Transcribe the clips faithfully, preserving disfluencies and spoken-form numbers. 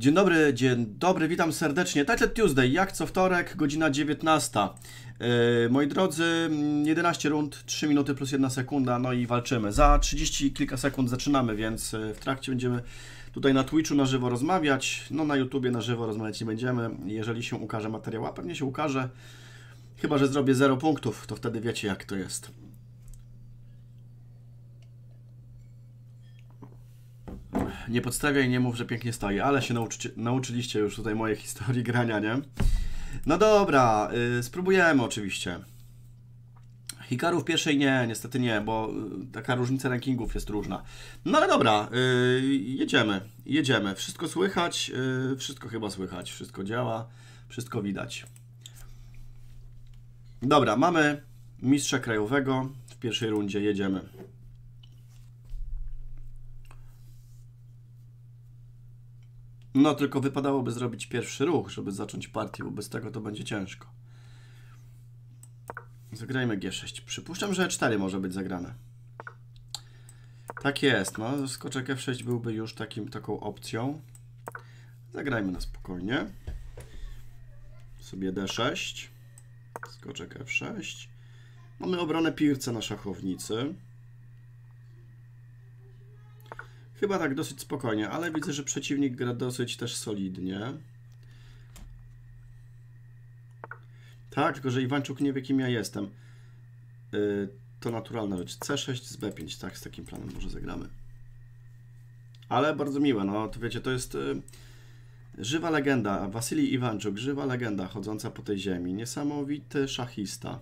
Dzień dobry, dzień dobry, witam serdecznie. Title Tuesday, jak co wtorek, godzina dziewiętnasta. Yy, moi drodzy, jedenaście rund, trzy minuty plus jedna sekunda, no i walczymy. Za trzydzieści kilka sekund zaczynamy, więc w trakcie będziemy tutaj na Twitchu na żywo rozmawiać. No na YouTubie na żywo rozmawiać nie będziemy, jeżeli się ukaże materiał, a pewnie się ukaże. Chyba że zrobię zero punktów, to wtedy wiecie jak to jest. Nie podstawiaj, nie mów, że pięknie stoi, ale się nauczy, nauczyliście już tutaj mojej historii grania, nie? No dobra, yy, spróbujemy oczywiście. Hikaru w pierwszej nie, niestety nie, bo taka różnica rankingów jest różna. No ale dobra, yy, jedziemy, jedziemy. Wszystko słychać, yy, wszystko chyba słychać, wszystko działa, wszystko widać. Dobra, mamy mistrza krajowego, w pierwszej rundzie jedziemy. No, tylko wypadałoby zrobić pierwszy ruch, żeby zacząć partię, bo bez tego to będzie ciężko. Zagrajmy G sześć. Przypuszczam, że E cztery może być zagrane. Tak jest, no. Skoczek F sześć byłby już takim, taką opcją. Zagrajmy na spokojnie. Sobie D sześć. Skoczek F sześć. Mamy obronę pirca na szachownicy. Chyba tak dosyć spokojnie, ale widzę, że przeciwnik gra dosyć też solidnie. Tak, tylko że Iwańczuk nie wie, kim ja jestem. Yy, to naturalna rzecz. C sześć z B pięć, tak, z takim planem może zagramy. Ale bardzo miłe, no to wiecie, to jest yy, żywa legenda. Wasilij Iwańczuk, żywa legenda chodząca po tej ziemi. Niesamowity szachista.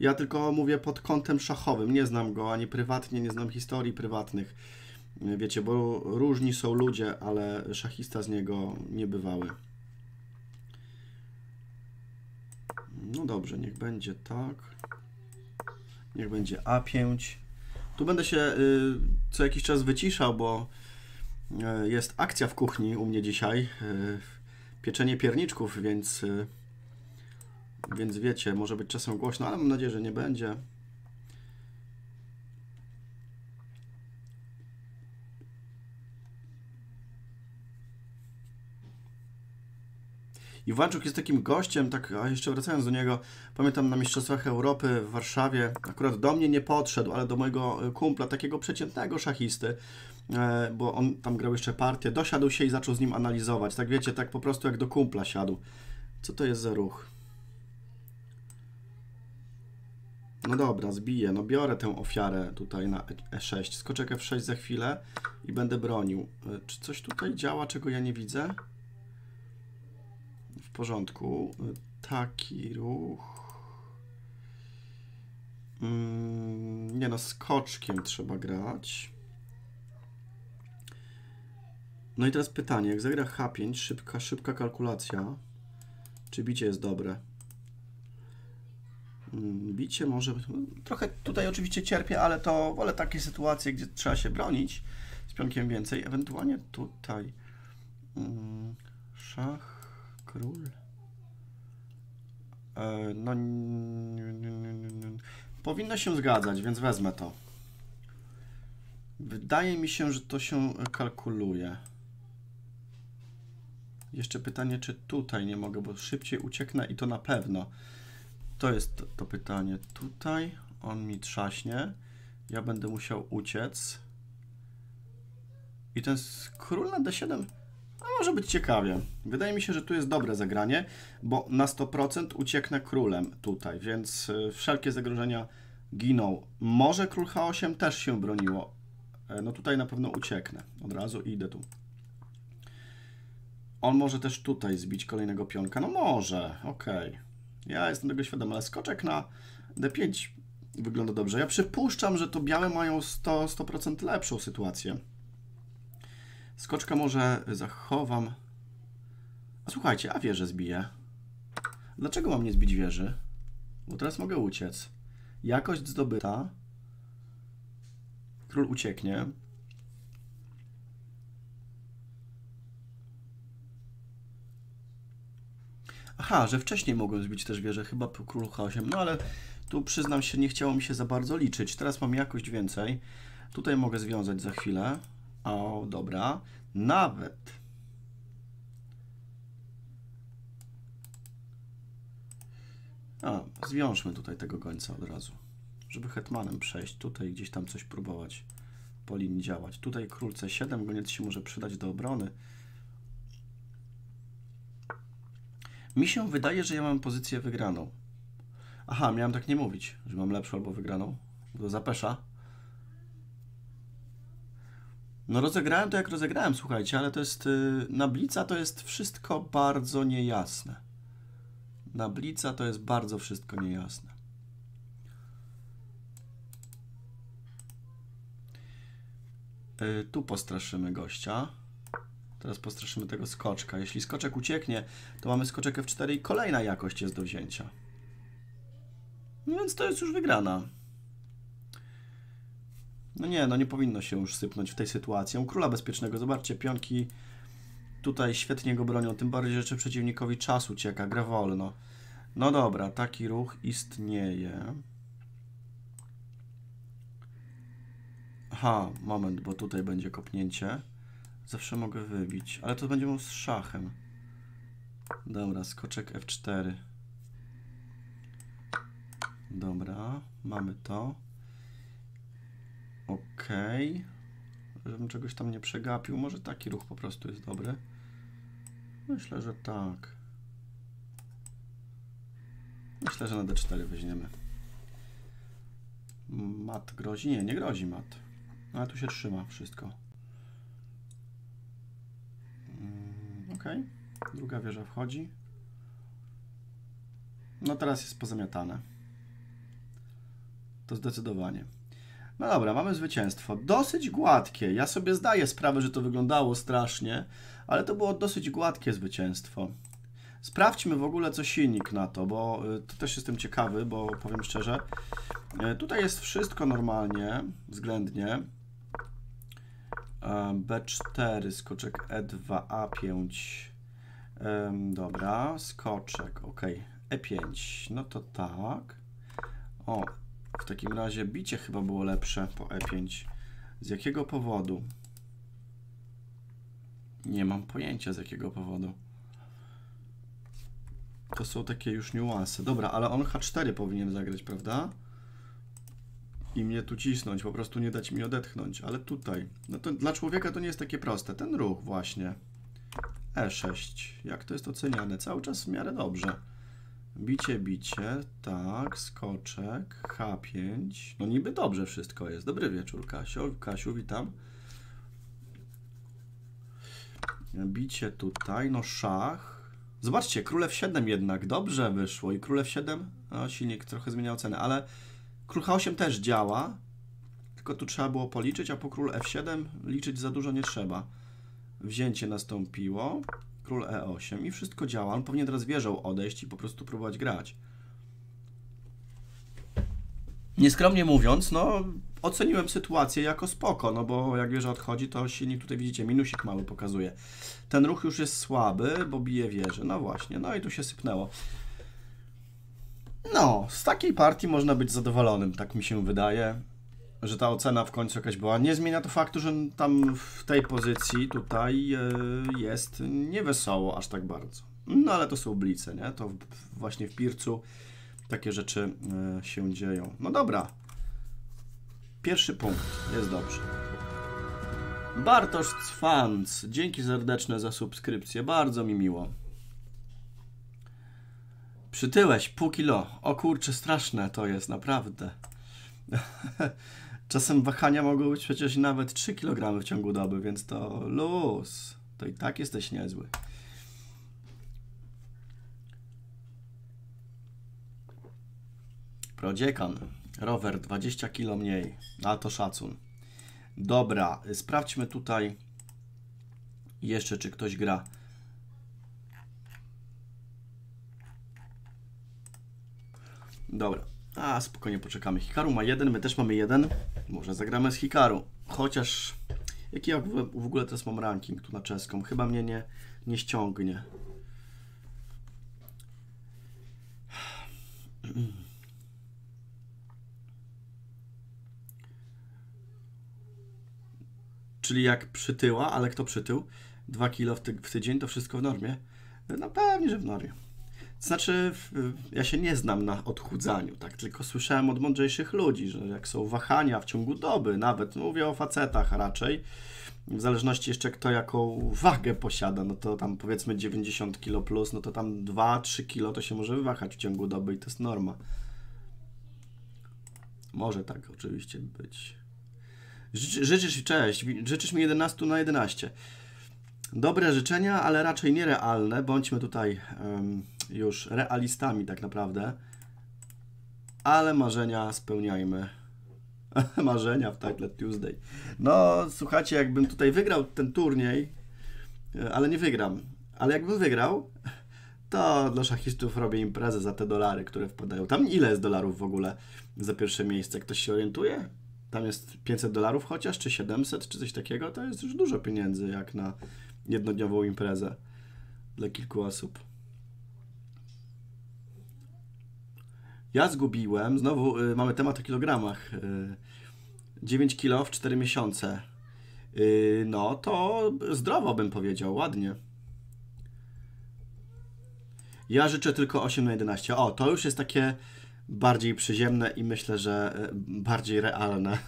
Ja tylko mówię pod kątem szachowym, nie znam go ani prywatnie, nie znam historii prywatnych. Wiecie, bo różni są ludzie, ale szachista z niego niebywały. No dobrze, niech będzie tak. Niech będzie A pięć. Tu będę się y, co jakiś czas wyciszał, bo y, jest akcja w kuchni u mnie dzisiaj. Y, pieczenie pierniczków, więc, y, więc wiecie, może być czasem głośno, ale mam nadzieję, że nie będzie. Iwańczuk jest takim gościem, tak, a jeszcze wracając do niego, pamiętam na Mistrzostwach Europy w Warszawie, akurat do mnie nie podszedł, ale do mojego kumpla, takiego przeciętnego szachisty, bo on tam grał jeszcze partię, dosiadł się i zaczął z nim analizować, tak wiecie, tak po prostu jak do kumpla siadł. Co to jest za ruch? No dobra, zbiję, no biorę tę ofiarę tutaj na E sześć, skoczek F sześć za chwilę i będę bronił. Czy coś tutaj działa, czego ja nie widzę? W porządku, taki ruch. Mm, nie no, skoczkiem trzeba grać. No i teraz pytanie, jak zagra H pięć, szybka, szybka kalkulacja, czy bicie jest dobre? Mm, bicie może... Trochę tutaj oczywiście cierpię, ale to wolę takie sytuacje, gdzie trzeba się bronić z pionkiem więcej, ewentualnie tutaj mm, szach. Król. E, no, powinno się zgadzać, więc wezmę to. Wydaje mi się, że to się kalkuluje. Jeszcze pytanie, czy tutaj nie mogę, bo szybciej ucieknę i to na pewno. To jest to, to pytanie. Tutaj on mi trzaśnie. Ja będę musiał uciec. I ten król na D siedem... A może być ciekawie. Wydaje mi się, że tu jest dobre zagranie, bo na sto procent ucieknę królem tutaj, więc wszelkie zagrożenia giną. Może król H osiem też się broniło. No tutaj na pewno ucieknę. Od razu idę tu. On może też tutaj zbić kolejnego pionka. No może, okej. Okay. Ja jestem tego świadom, ale skoczek na D pięć wygląda dobrze. Ja przypuszczam, że to białe mają sto procent lepszą sytuację. Skoczka może zachowam. A słuchajcie, a wieżę zbiję. Dlaczego mam nie zbić wieży? Bo teraz mogę uciec. Jakość zdobyta. Król ucieknie. Aha, że wcześniej mogłem zbić też wieżę, chyba po królu H osiem. No ale tu przyznam się, nie chciało mi się za bardzo liczyć. Teraz mam jakość więcej. Tutaj mogę związać za chwilę. O, dobra. Nawet A, zwiążmy tutaj tego gońca od razu, żeby hetmanem przejść tutaj, gdzieś tam coś próbować po linii działać. Tutaj król C siedem, goniec się może przydać do obrony. Mi się wydaje, że ja mam pozycję wygraną. Aha, miałem tak nie mówić, że mam lepszą albo wygraną, bo zapesza. No rozegrałem to jak rozegrałem, słuchajcie, ale to jest... Na blitza to jest wszystko bardzo niejasne. Na blitza to jest bardzo wszystko niejasne. Yy, tu postraszymy gościa. Teraz postraszymy tego skoczka. Jeśli skoczek ucieknie, to mamy skoczek F cztery i kolejna jakość jest do wzięcia. No więc to jest już wygrana. No nie, no nie powinno się już sypnąć w tej sytuacji. U króla bezpiecznego, zobaczcie, pionki tutaj świetnie go bronią, tym bardziej, że przeciwnikowi czas ucieka, gra wolno. No dobra, taki ruch istnieje. Aha, moment, bo tutaj będzie kopnięcie. Zawsze mogę wybić, ale to będzie mu z szachem. Dobra, skoczek F cztery. Dobra, mamy to. Ok, żebym czegoś tam nie przegapił. Może taki ruch po prostu jest dobry. Myślę, że tak. Myślę, że na D cztery weźmiemy. Mat grozi? Nie, nie grozi mat. Ale tu się trzyma wszystko. Ok, druga wieża wchodzi. No teraz jest pozamiatane. To zdecydowanie. No dobra, mamy zwycięstwo. Dosyć gładkie. Ja sobie zdaję sprawę, że to wyglądało strasznie, ale to było dosyć gładkie zwycięstwo. Sprawdźmy w ogóle, co silnik na to, bo to też jestem ciekawy, bo powiem szczerze, tutaj jest wszystko normalnie, względnie. B cztery, skoczek E dwa, A pięć. Dobra, skoczek, ok. E pięć, no to tak. O, w takim razie bicie chyba było lepsze po E pięć. Z jakiego powodu? Nie mam pojęcia z jakiego powodu. To są takie już niuanse. Dobra, ale on H cztery powinien zagrać, prawda? I mnie tu cisnąć, po prostu nie dać mi odetchnąć. Ale tutaj, no to dla człowieka to nie jest takie proste. Ten ruch właśnie. E sześć. Jak to jest oceniane? Cały czas w miarę dobrze. Bicie, bicie, tak, skoczek, H pięć, no niby dobrze wszystko jest. Dobry wieczór, Kasiu, Kasiu, witam. Bicie tutaj, no szach. Zobaczcie, król F siedem jednak dobrze wyszło i król F siedem, no silnik trochę zmieniał cenę, ale król H osiem też działa, tylko tu trzeba było policzyć, a po król F siedem liczyć za dużo nie trzeba. Wzięcie nastąpiło. Król E osiem i wszystko działa. On powinien teraz wieżą odejść i po prostu próbować grać. Nieskromnie mówiąc, no oceniłem sytuację jako spoko, no bo jak wieża odchodzi, to silnik tutaj widzicie, minusik mały pokazuje. Ten ruch już jest słaby, bo bije wieżę. No właśnie, no i tu się sypnęło. No, z takiej partii można być zadowolonym, tak mi się wydaje, że ta ocena w końcu jakaś była. Nie zmienia to faktu, że tam w tej pozycji tutaj jest niewesoło aż tak bardzo. No ale to są blice, nie? To właśnie w Pircu takie rzeczy się dzieją. No dobra. Pierwszy punkt. Jest dobrze. Bartosz Cwanc. Dzięki serdeczne za subskrypcję. Bardzo mi miło. Przytyłeś pół kilo. O kurczę, straszne to jest, naprawdę. Czasem wahania mogą być przecież nawet trzy kilogramy w ciągu doby, więc to luz. To i tak jesteś niezły. Prodziekan. Rower dwadzieścia kilo mniej. A to szacun. Dobra, sprawdźmy tutaj jeszcze, czy ktoś gra. Dobra. A, spokojnie poczekamy. Hikaru ma jeden, my też mamy jeden. Może zagramy z Hikaru. Chociaż, jaki ja w ogóle teraz mam ranking tu na czeską? Chyba mnie nie, nie ściągnie. Czyli jak przytyła, ale kto przytył? dwa kilo w, ty w tydzień, to wszystko w normie? No pewnie, że w normie. Znaczy, ja się nie znam na odchudzaniu, tak, tylko słyszałem od mądrzejszych ludzi, że jak są wahania w ciągu doby, nawet mówię o facetach raczej, w zależności jeszcze kto jaką wagę posiada, no to tam powiedzmy dziewięćdziesiąt kilo plus, no to tam dwa trzy kilo to się może wahać w ciągu doby i to jest norma. Może tak oczywiście być. Życzysz, cześć, życzysz mi jedenaście na jedenaście. Dobre życzenia, ale raczej nierealne. Bądźmy tutaj um, już realistami tak naprawdę. Ale marzenia spełniajmy. Marzenia w Title Tuesday. No, słuchajcie, jakbym tutaj wygrał ten turniej, ale nie wygram. Ale jakbym wygrał, to dla szachistów robię imprezę za te dolary, które wpadają. Tam ile jest dolarów w ogóle za pierwsze miejsce? Ktoś się orientuje? Tam jest pięćset dolarów chociaż, czy siedemset, czy coś takiego. To jest już dużo pieniędzy, jak na jednodniową imprezę dla kilku osób. Ja zgubiłem, znowu y, mamy temat o kilogramach, y, dziewięć kilo w cztery miesiące, y, no to zdrowo bym powiedział, ładnie. Ja życzę tylko osiem na jedenaście, o to już jest takie bardziej przyziemne i myślę, że bardziej realne,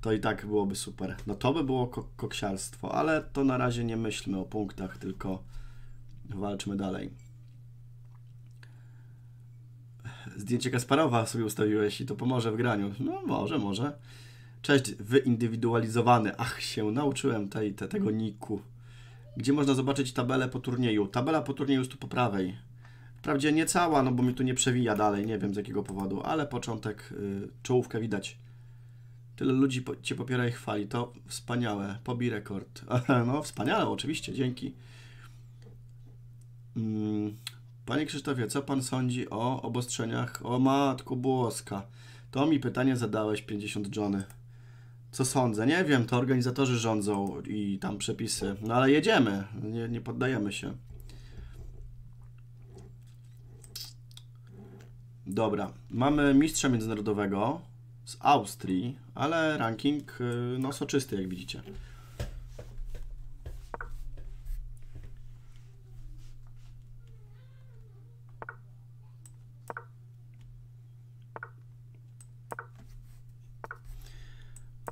to i tak byłoby super. No to by było koksiarstwo, ale to na razie nie myślmy o punktach, tylko walczmy dalej. Zdjęcie Kasparowa sobie ustawiłeś i to pomoże w graniu. No może, może. Cześć, wyindywidualizowany. Ach, się nauczyłem tej, te, tego niku. Gdzie można zobaczyć tabelę po turnieju? Tabela po turnieju jest tu po prawej. Wprawdzie nie cała, no bo mi tu nie przewija dalej, nie wiem z jakiego powodu, ale początek, yy, czołówkę widać. Tyle ludzi po, Cię popiera i chwali, to wspaniałe. Pobij rekord. No wspaniale, oczywiście, dzięki. Mm. Panie Krzysztofie, co Pan sądzi o obostrzeniach? O matku boska. To mi pytanie zadałeś, pięćdziesiąt Johnny. Co sądzę? Nie wiem, to organizatorzy rządzą i tam przepisy. No ale jedziemy, nie, nie poddajemy się. Dobra, mamy mistrza międzynarodowego z Austrii, ale ranking no soczysty, jak widzicie.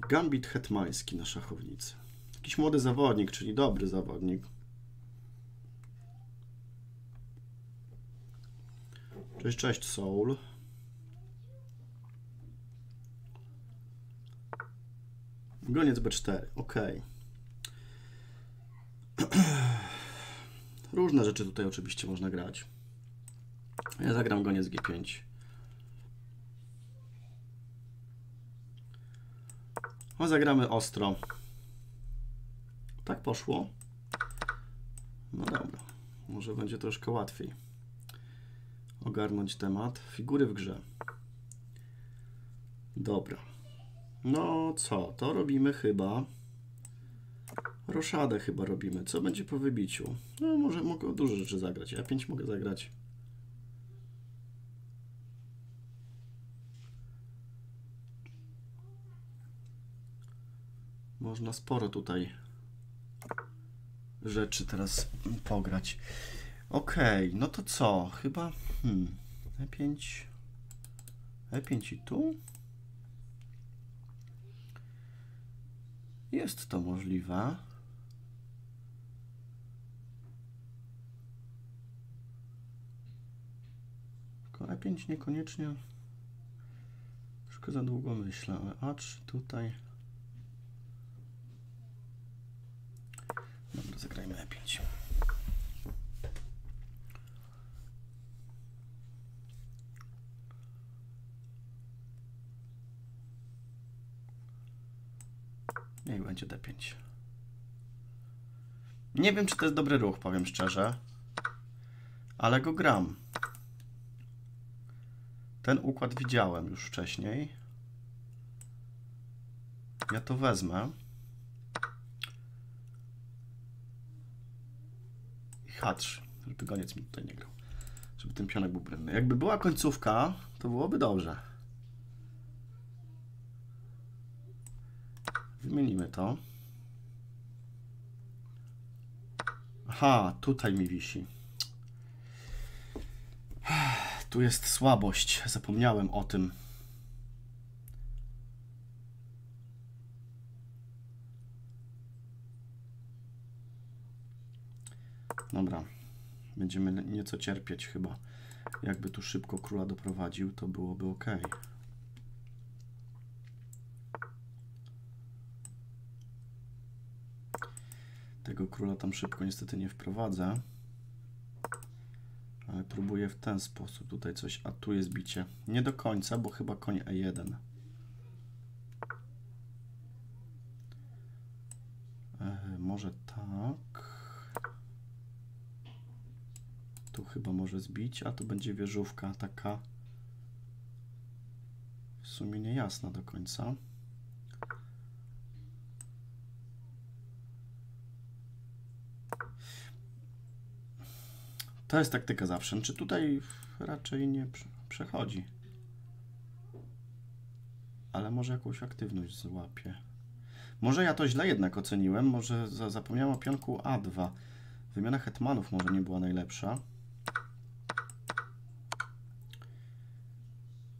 Gambit hetmański na szachownicy. Jakiś młody zawodnik, czyli dobry zawodnik. Cześć, cześć, Soul. Goniec B cztery, ok. Różne rzeczy tutaj oczywiście można grać. Ja zagram goniec G pięć. No, zagramy ostro. Tak poszło. No dobra. Może będzie troszkę łatwiej ogarnąć temat. Figury w grze. Dobra. No co? To robimy chyba... Roszadę chyba robimy. Co będzie po wybiciu? No może mogę dużo rzeczy zagrać. Ja pięć mogę zagrać. Można sporo tutaj rzeczy teraz pograć. Okej, okay, no to co? Chyba hmm, E pięć, E pięć i tu? Jest to możliwe. Tylko E pięć niekoniecznie. Troszkę za długo myślę, ale A trzy tutaj. Dobra, zagrajmy E pięć. Niech będzie D pięć. Nie wiem, czy to jest dobry ruch, powiem szczerze. Ale go gram. Ten układ widziałem już wcześniej. Ja to wezmę. Patrz, żeby goniec mi tutaj nie grał, żeby ten pionek był brynny. Jakby była końcówka, to byłoby dobrze. Wymienimy to. Aha, tutaj mi wisi. Tu jest słabość, zapomniałem o tym. Dobra, będziemy nieco cierpieć chyba. Jakby tu szybko króla doprowadził, to byłoby ok. Tego króla tam szybko niestety nie wprowadzę. Ale próbuję w ten sposób tutaj coś. A tu jest bicie. Nie do końca, bo chyba koń e jeden. E, może tak. Tu chyba może zbić, a tu będzie wieżówka taka w sumie niejasna do końca. To jest taktyka zawsze. Czy tutaj raczej nie przechodzi? Ale może jakąś aktywność złapie. Może ja to źle jednak oceniłem. Może zapomniałem o pionku a dwa. Wymiana hetmanów może nie była najlepsza.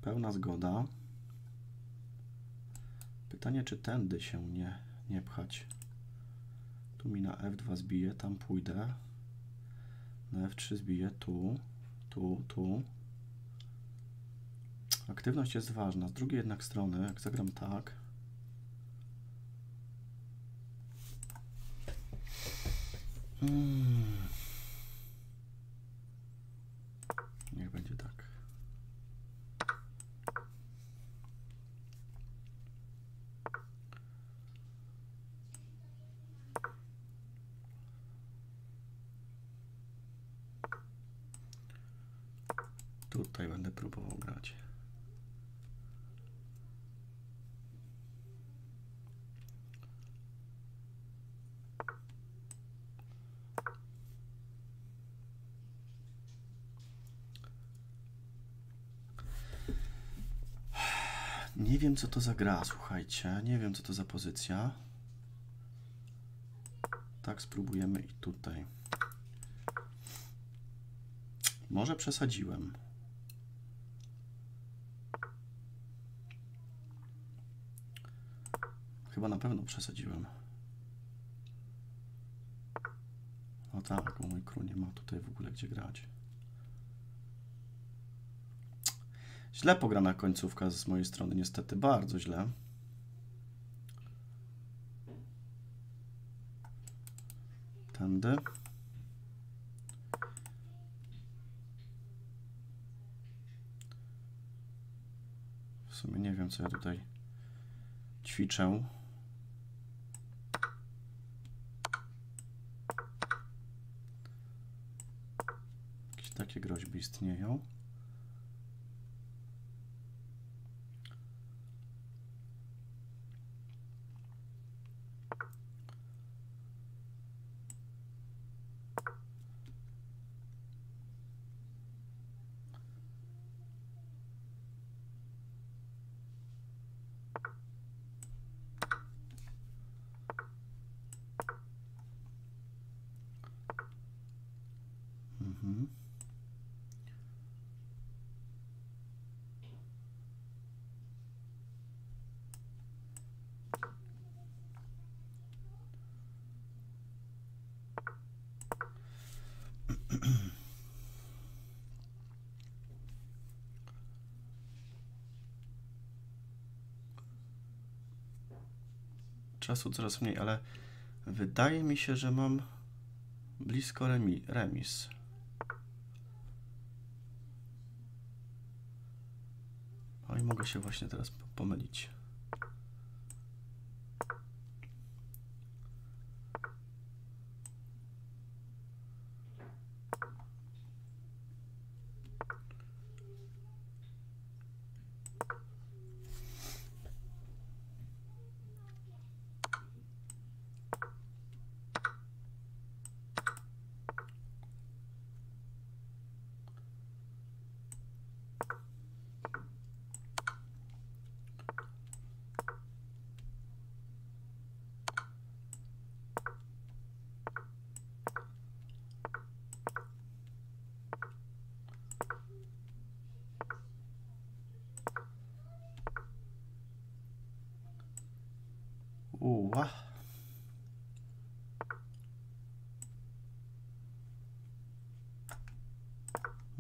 Pełna zgoda. Pytanie, czy tędy się nie, nie pchać. Tu mi na f dwa zbije, tam pójdę. Na f trzy zbije, tu, tu, tu. Aktywność jest ważna. Z drugiej jednak strony, jak zagram tak. Hmm. Niech będzie tak. Tutaj będę próbował grać. Nie wiem, co to za gra, słuchajcie. Nie wiem, co to za pozycja. Tak spróbujemy i tutaj. Może przesadziłem. Chyba na pewno przesadziłem. No tak, bo mój król nie ma tutaj w ogóle gdzie grać. Źle pograna końcówka z mojej strony, niestety bardzo źle. Tędy. W sumie nie wiem, co ja tutaj ćwiczę. Jakieś takie groźby istnieją. Czasu coraz mniej, ale wydaje mi się, że mam blisko remi, remis. O i mogę się właśnie teraz pomylić.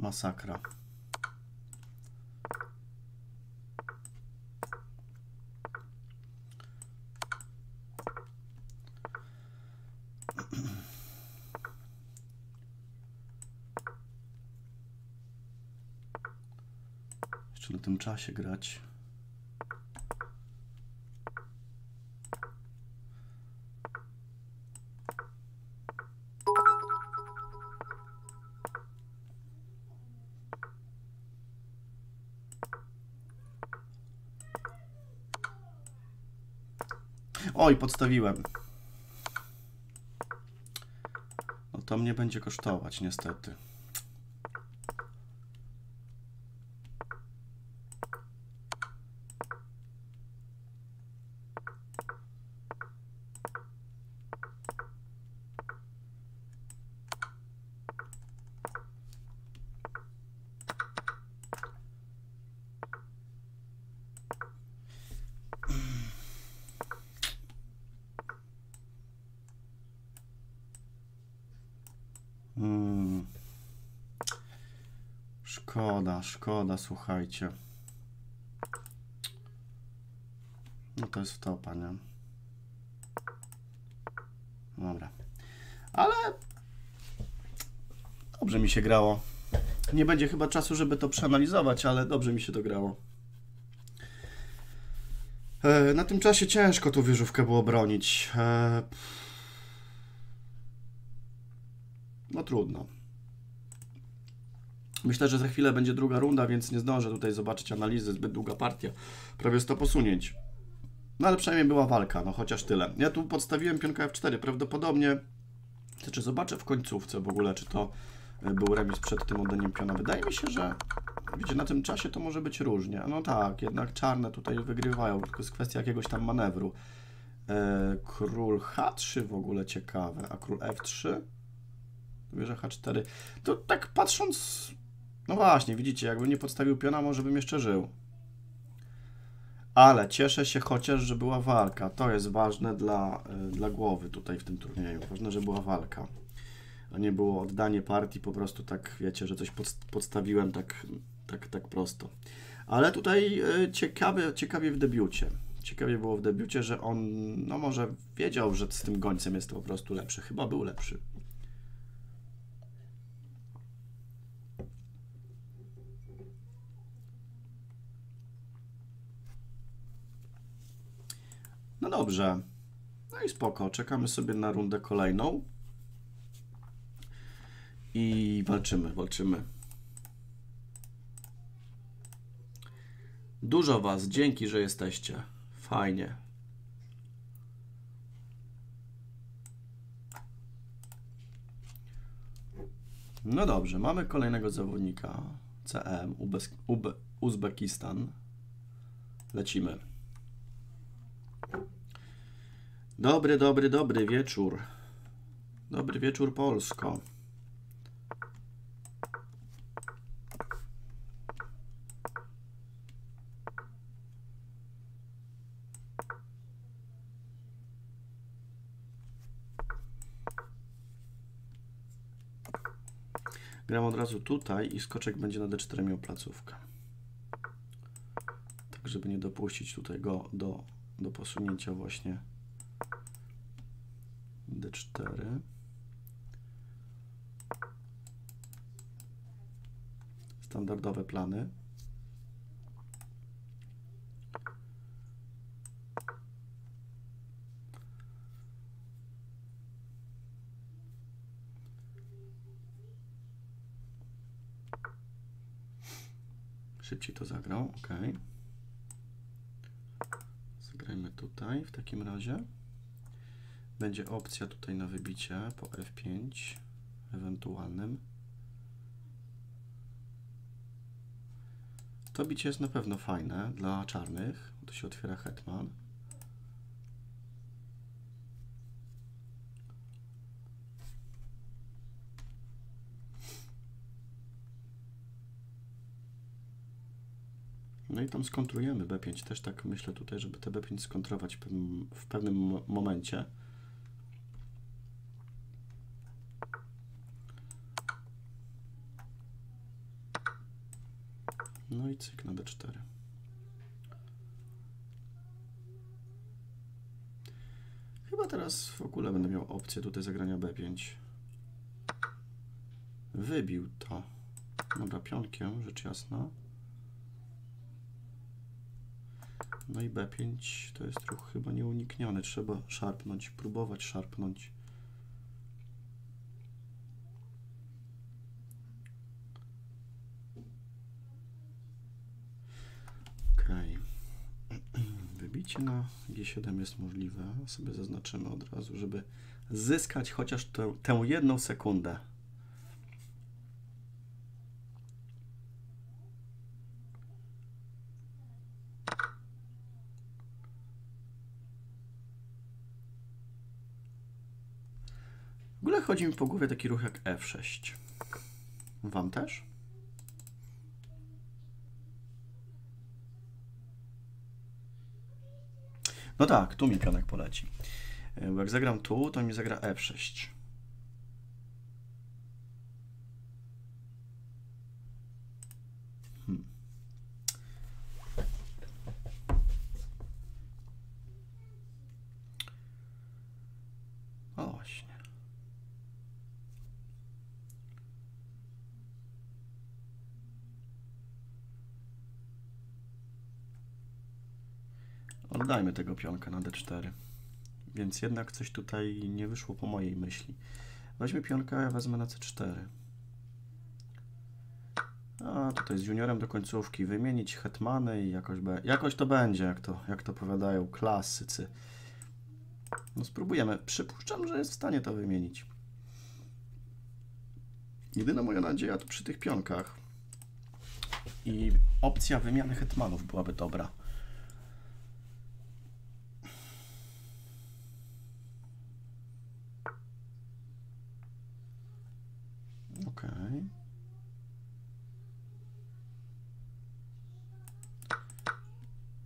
masakra. Jeszcze na tym czasie grać. Oj, podstawiłem. No to mnie będzie kosztować, niestety. Hmm. Szkoda, szkoda, słuchajcie. No to jest wtopa, nie? Dobra. Ale dobrze mi się grało. Nie będzie chyba czasu, żeby to przeanalizować, ale dobrze mi się to grało. E, na tym czasie ciężko tą wieżówkę było bronić. E, No trudno. Myślę, że za chwilę będzie druga runda, więc nie zdążę tutaj zobaczyć analizy. Zbyt długa partia. Prawie sto posunięć. No ale przynajmniej była walka, no chociaż tyle. Ja tu podstawiłem pionka F cztery. Prawdopodobnie, znaczy zobaczę w końcówce w ogóle, czy to był remis przed tym oddaniem piona. Wydaje mi się, że wiecie, na tym czasie to może być różnie. No tak, jednak czarne tutaj wygrywają, tylko jest kwestia jakiegoś tam manewru. Eee, król H trzy w ogóle ciekawe, a król F trzy... Wieża H cztery. To tak patrząc... No właśnie, widzicie, jakbym nie podstawił piona, może bym jeszcze żył. Ale cieszę się chociaż, że była walka. To jest ważne dla, dla głowy tutaj w tym turnieju. Ważne, że była walka. A nie było oddanie partii, po prostu tak, wiecie, że coś pod, podstawiłem tak, tak, tak prosto. Ale tutaj ciekawie, ciekawie w debiucie. Ciekawie było w debiucie, że on, no może wiedział, że z tym gońcem jest to po prostu lepszy. Chyba był lepszy. No dobrze, no i spoko, czekamy sobie na rundę kolejną i walczymy, walczymy. Dużo was, dzięki, że jesteście, fajnie. No dobrze, mamy kolejnego zawodnika, C M, Uzbekistan, lecimy. Dobry, dobry, dobry wieczór. Dobry wieczór, Polsko. Gram od razu tutaj i skoczek będzie na D cztery miał placówkę. Tak, żeby nie dopuścić tutaj go do, do posunięcia właśnie D cztery. Standardowe plany. Szybciej to zagrał, ok. Zagrajmy tutaj w takim razie. Będzie opcja tutaj na wybicie po F pięć ewentualnym. To bicie jest na pewno fajne dla czarnych. Tu się otwiera hetman. No i tam skontrujemy B pięć. Też tak myślę tutaj, żeby te B pięć skontrować w pewnym momencie. i cyk na d cztery. Chyba teraz w ogóle będę miał opcję tutaj zagrania b pięć. Wybił to. Dobra, pionkiem, rzecz jasna. No i b pięć to jest ruch chyba nieunikniony. Trzeba szarpnąć, próbować szarpnąć. Okej. Wybicie na g siedem jest możliwe. Sobie zaznaczymy od razu, żeby zyskać chociaż tę, tę jedną sekundę. W ogóle chodzi mi po głowie taki ruch jak f sześć. Wam też? No tak, tu mi pionek poleci. Bo jak zagram tu, to mi zagra f sześć. Hmm. O właśnie. Oddajmy tego pionka na d cztery. Więc jednak coś tutaj nie wyszło po mojej myśli. Weźmy pionka, ja wezmę na c cztery. A tutaj z juniorem do końcówki. Wymienić hetmany i jakoś, be... jakoś to będzie, jak to, jak to powiadają klasycy. No spróbujemy. Przypuszczam, że jest w stanie to wymienić. Jedyna moja nadzieja to przy tych pionkach. I opcja wymiany hetmanów byłaby dobra. Okej.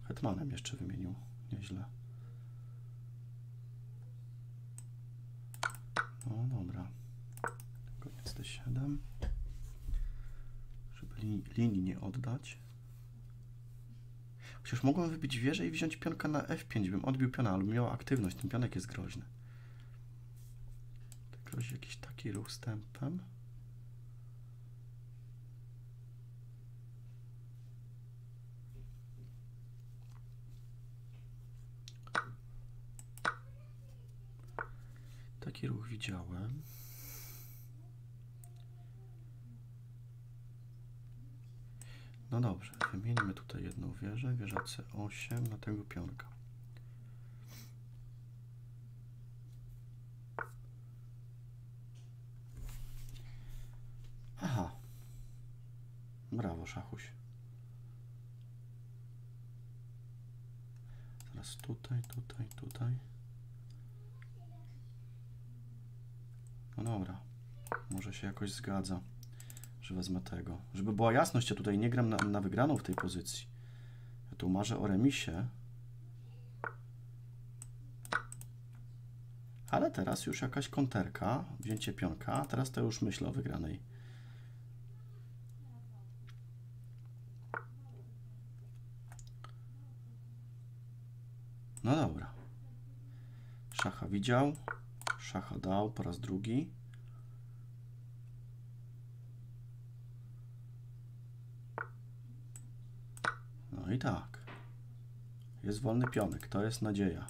Hetmanem jeszcze wymienił. Nieźle. No dobra. Koniec d siedem. Żeby linii, linii nie oddać. Chociaż mogłem wybić wieżę i wziąć pionka na f pięć. Bym odbił piona, ale miał aktywność. Ten pionek jest groźny. To grozi jakiś taki ruch z tempem. Taki ruch widziałem. No dobrze, wymienimy tutaj jedną wieżę, wieża c osiem na tego pionka. Aha. Brawo, szachuś. Teraz tutaj, tutaj, tutaj. No dobra, może się jakoś zgadza, że wezmę tego. Żeby była jasność, ja tutaj nie gram na, na wygraną w tej pozycji. Ja tu marzę o remisie. Ale teraz już jakaś konterka, wzięcie pionka. Teraz to już myślę o wygranej. No dobra. Szacha widział. Szacha dał po raz drugi. No i tak. Jest wolny pionek. To jest nadzieja.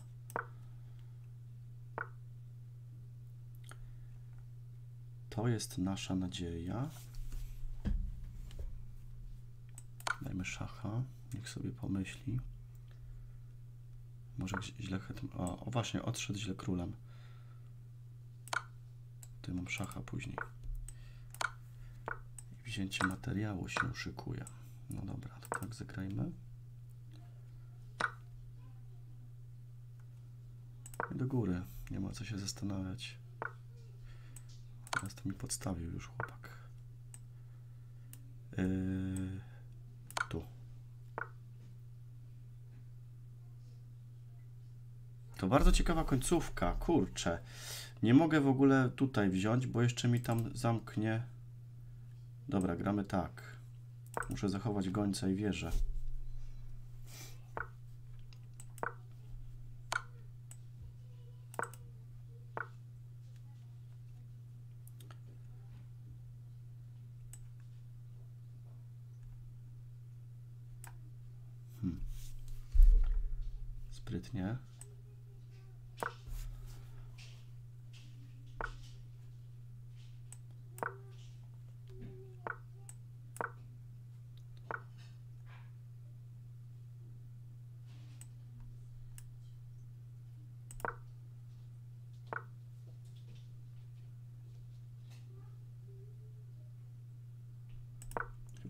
To jest nasza nadzieja. Dajmy szacha. Niech sobie pomyśli. Może źle... O, o właśnie, odszedł źle królem. Mam szacha później. Wzięcie materiału się szykuje. No dobra, to tak zagrajmy. I do góry. Nie ma co się zastanawiać. Teraz to mi podstawił już chłopak. Yy, tu. To bardzo ciekawa końcówka. Kurczę. Nie mogę w ogóle tutaj wziąć, bo jeszcze mi tam zamknie. Dobra, gramy tak. Muszę zachować gońca i wieżę. Hmm. Sprytnie.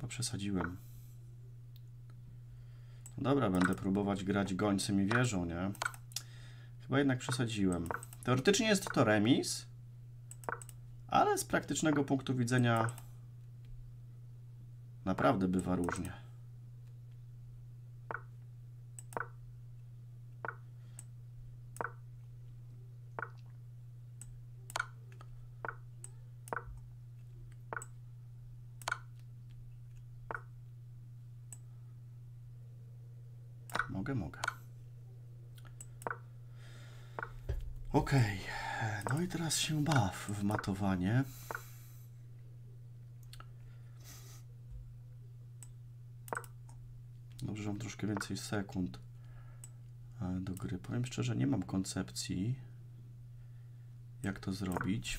Przesadziłem. No dobra, będę próbować grać gońcem i wieżą, nie? Chyba jednak przesadziłem. Teoretycznie jest to remis, ale z praktycznego punktu widzenia naprawdę bywa różnie. Mogę. Ok, no i teraz się baw w matowanie. Dobrze, że mam troszkę więcej sekund do gry. Powiem szczerze, nie mam koncepcji, jak to zrobić.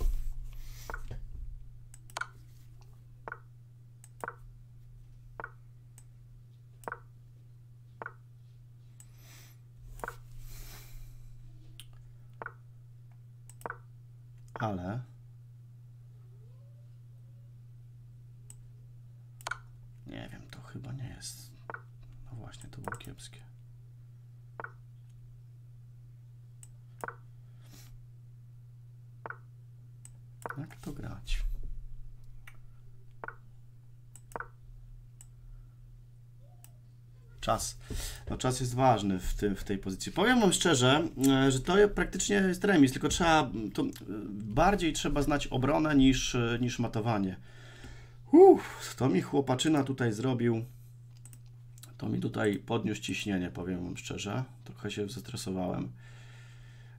Ale nie wiem, to chyba nie jest. No właśnie, to było kiepskie. Jak to grać? Czas. No czas jest ważny w, tym, w tej pozycji. Powiem wam szczerze, że to praktycznie jest remis, tylko trzeba, to bardziej trzeba znać obronę niż, niż matowanie. Uff, to mi chłopaczyna tutaj zrobił, to mi tutaj podniósł ciśnienie, powiem wam szczerze. Trochę się zestresowałem.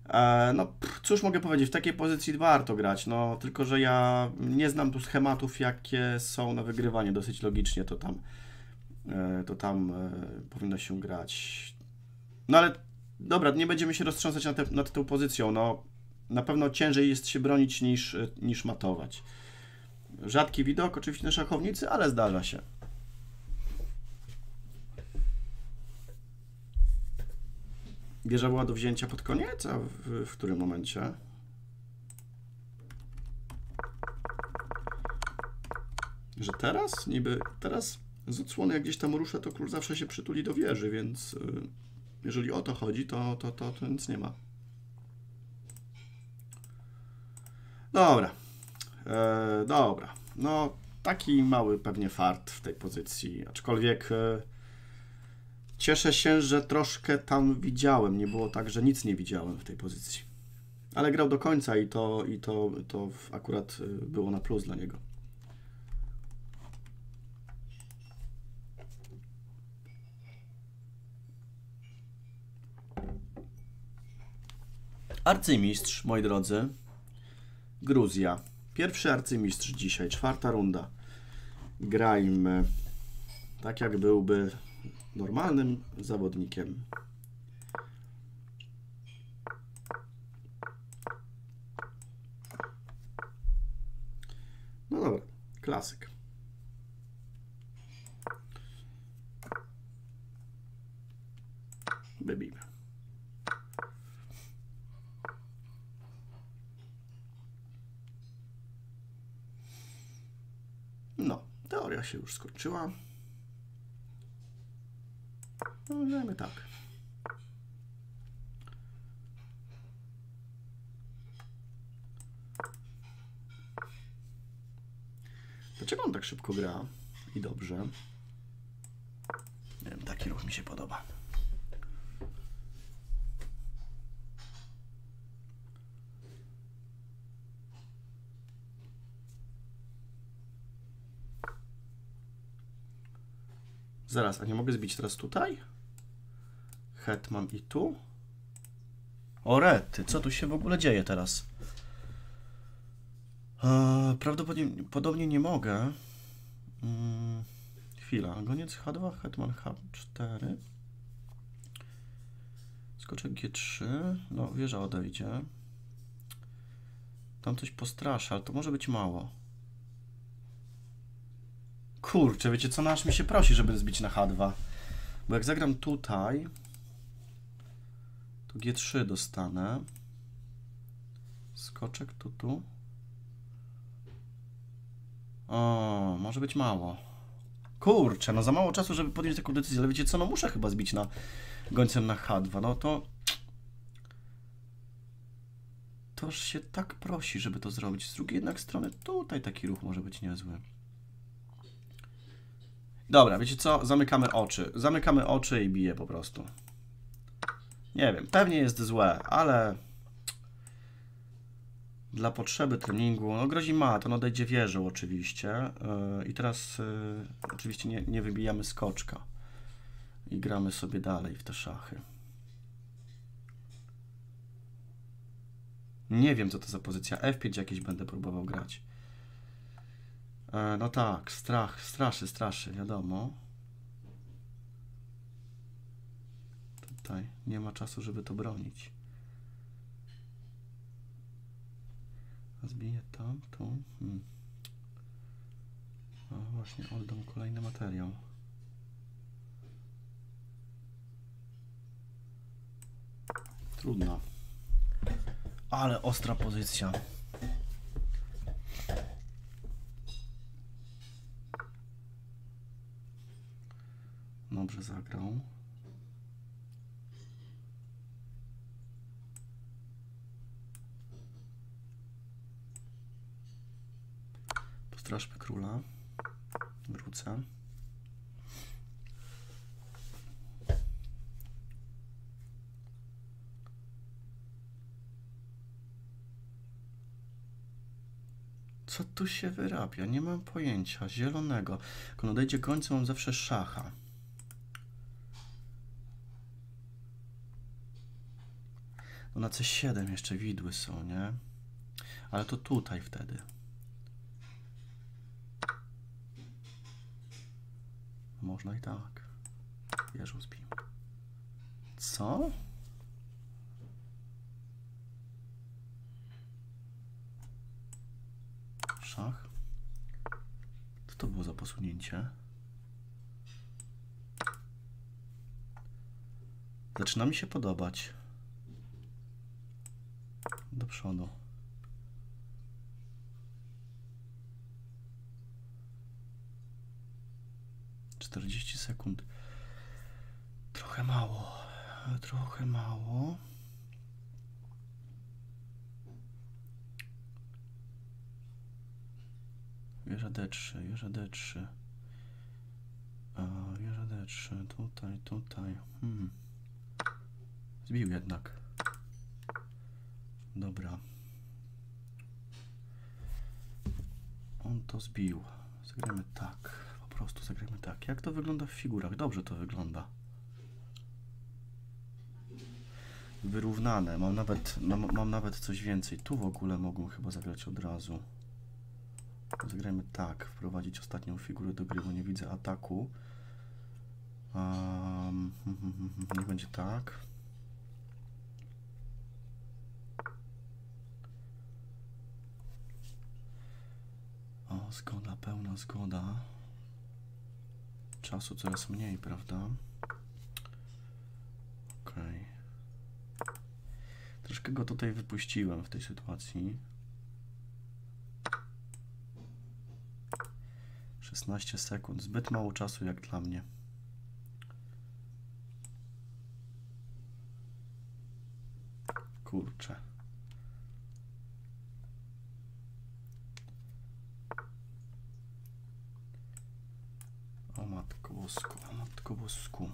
E, no cóż mogę powiedzieć, w takiej pozycji warto grać, no tylko, że ja nie znam tu schematów, jakie są na wygrywanie, dosyć logicznie to tam to tam powinno się grać. No ale dobra, nie będziemy się roztrząsać nad, te, nad tą pozycją. No, na pewno ciężej jest się bronić niż, niż matować. Rzadki widok oczywiście na szachownicy, ale zdarza się. Wieża była do wzięcia pod koniec, a w, w którym momencie? Że teraz? Niby teraz? Z odsłony, jak gdzieś tam ruszę, to król zawsze się przytuli do wieży, więc yy, jeżeli o to chodzi, to, to, to, to nic nie ma. Dobra. E, dobra. No, taki mały pewnie fart w tej pozycji, aczkolwiek e, cieszę się, że troszkę tam widziałem. Nie było tak, że nic nie widziałem w tej pozycji. Ale grał do końca i to, i to, to akurat było na plus dla niego. Arcymistrz, moi drodzy, Gruzja. Pierwszy arcymistrz dzisiaj, czwarta runda. Grajmy tak, jak byłby normalnym zawodnikiem. No dobra, klasyk. Wybijmy. No, teoria się już skończyła. No, dajmy tak. Dlaczego on tak szybko gra? I dobrze. Nie wiem, taki ruch mi się podoba. Zaraz, a nie mogę zbić teraz tutaj? Hetman i tu? O rety, co tu się w ogóle dzieje teraz? Eee, prawdopodobnie podobnie nie mogę. Hmm, chwila, goniec H dwa, hetman H cztery. Skoczek G trzy, no wieża odejdzie. Tam coś postrasza, ale to może być mało. Kurczę, wiecie co, aż mi się prosi, żeby zbić na H dwa. Bo jak zagram tutaj, to G trzy dostanę. Skoczek tu, tu. O, może być mało. Kurczę, no za mało czasu, żeby podjąć taką decyzję. Ale wiecie co, no muszę chyba zbić na gońcem na H dwa. No to... Toż się tak prosi, żeby to zrobić. Z drugiej jednak strony tutaj taki ruch może być niezły. Dobra, wiecie co? Zamykamy oczy. Zamykamy oczy i biję po prostu. Nie wiem, pewnie jest złe, ale... Dla potrzeby treningu, no grozi mat, on odejdzie wieżą oczywiście. Yy, I teraz yy, oczywiście nie, nie wybijamy skoczka. I gramy sobie dalej w te szachy. Nie wiem, co to za pozycja. F pięć jakieś będę próbował grać. E, no tak, strach, straszy, straszy, wiadomo. Tutaj nie ma czasu, żeby to bronić. Zbiję tam, tu. Hmm. O, właśnie, oddam kolejny materiał. Trudno. Ale ostra pozycja. Dobrze zagrał. Postraszmy króla. Wrócę. Co tu się wyrabia? Nie mam pojęcia. Zielonego. Jak on odejdzie gońcem, mam zawsze szacha. No na C siedem jeszcze widły są, nie? Ale to tutaj wtedy. Można i tak. Wieżą zbił. Co? Szach? Co to było za posunięcie? Zaczyna mi się podobać. Do przodu. czterdzieści sekund. Trochę mało. Trochę mało. Wieża D trzy, wieża D trzy. A, wieża D trzy, tutaj, tutaj. Hmm. Zbił jednak. Dobra. On to zbił. Zagrajmy tak. Po prostu zagrajmy tak. Jak to wygląda w figurach? Dobrze to wygląda. Wyrównane. Mam nawet, mam, mam nawet coś więcej. Tu w ogóle mogą chyba zagrać od razu. Zagrajmy tak. Wprowadzić ostatnią figurę do gry, bo nie widzę ataku. Um, nie będzie tak. O, zgoda, pełna zgoda. Czasu coraz mniej, prawda? Okej. Troszkę go tutaj wypuściłem w tej sytuacji. szesnaście sekund. Zbyt mało czasu jak dla mnie. Kurczę. O matko bosku, o matko bosku.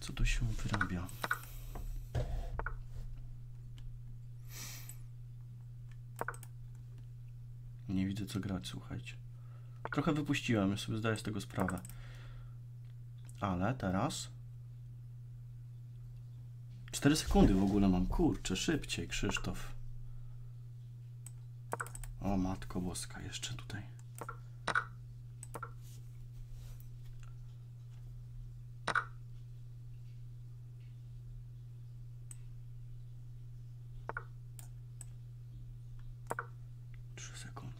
Co tu się wyrabia? Nie widzę co grać, słuchajcie. Trochę wypuściłem, ja sobie zdaję z tego sprawę. ale teraz cztery sekundy w ogóle mam, kurczę, szybciej, Krzysztof. O matko boska, jeszcze tutaj. trzy sekundy.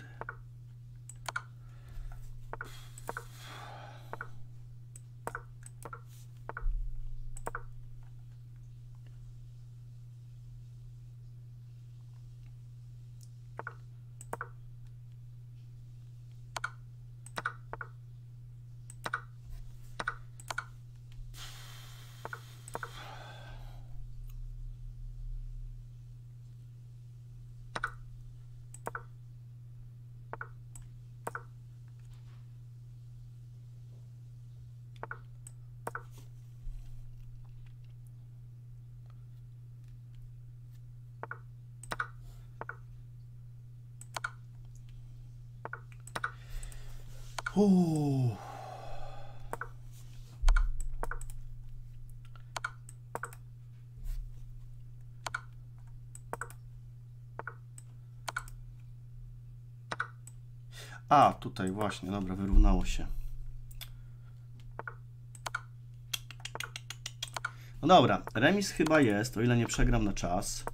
Uuu. A, tutaj właśnie, dobra, wyrównało się. No dobra, remis chyba jest, o ile nie przegram na czas.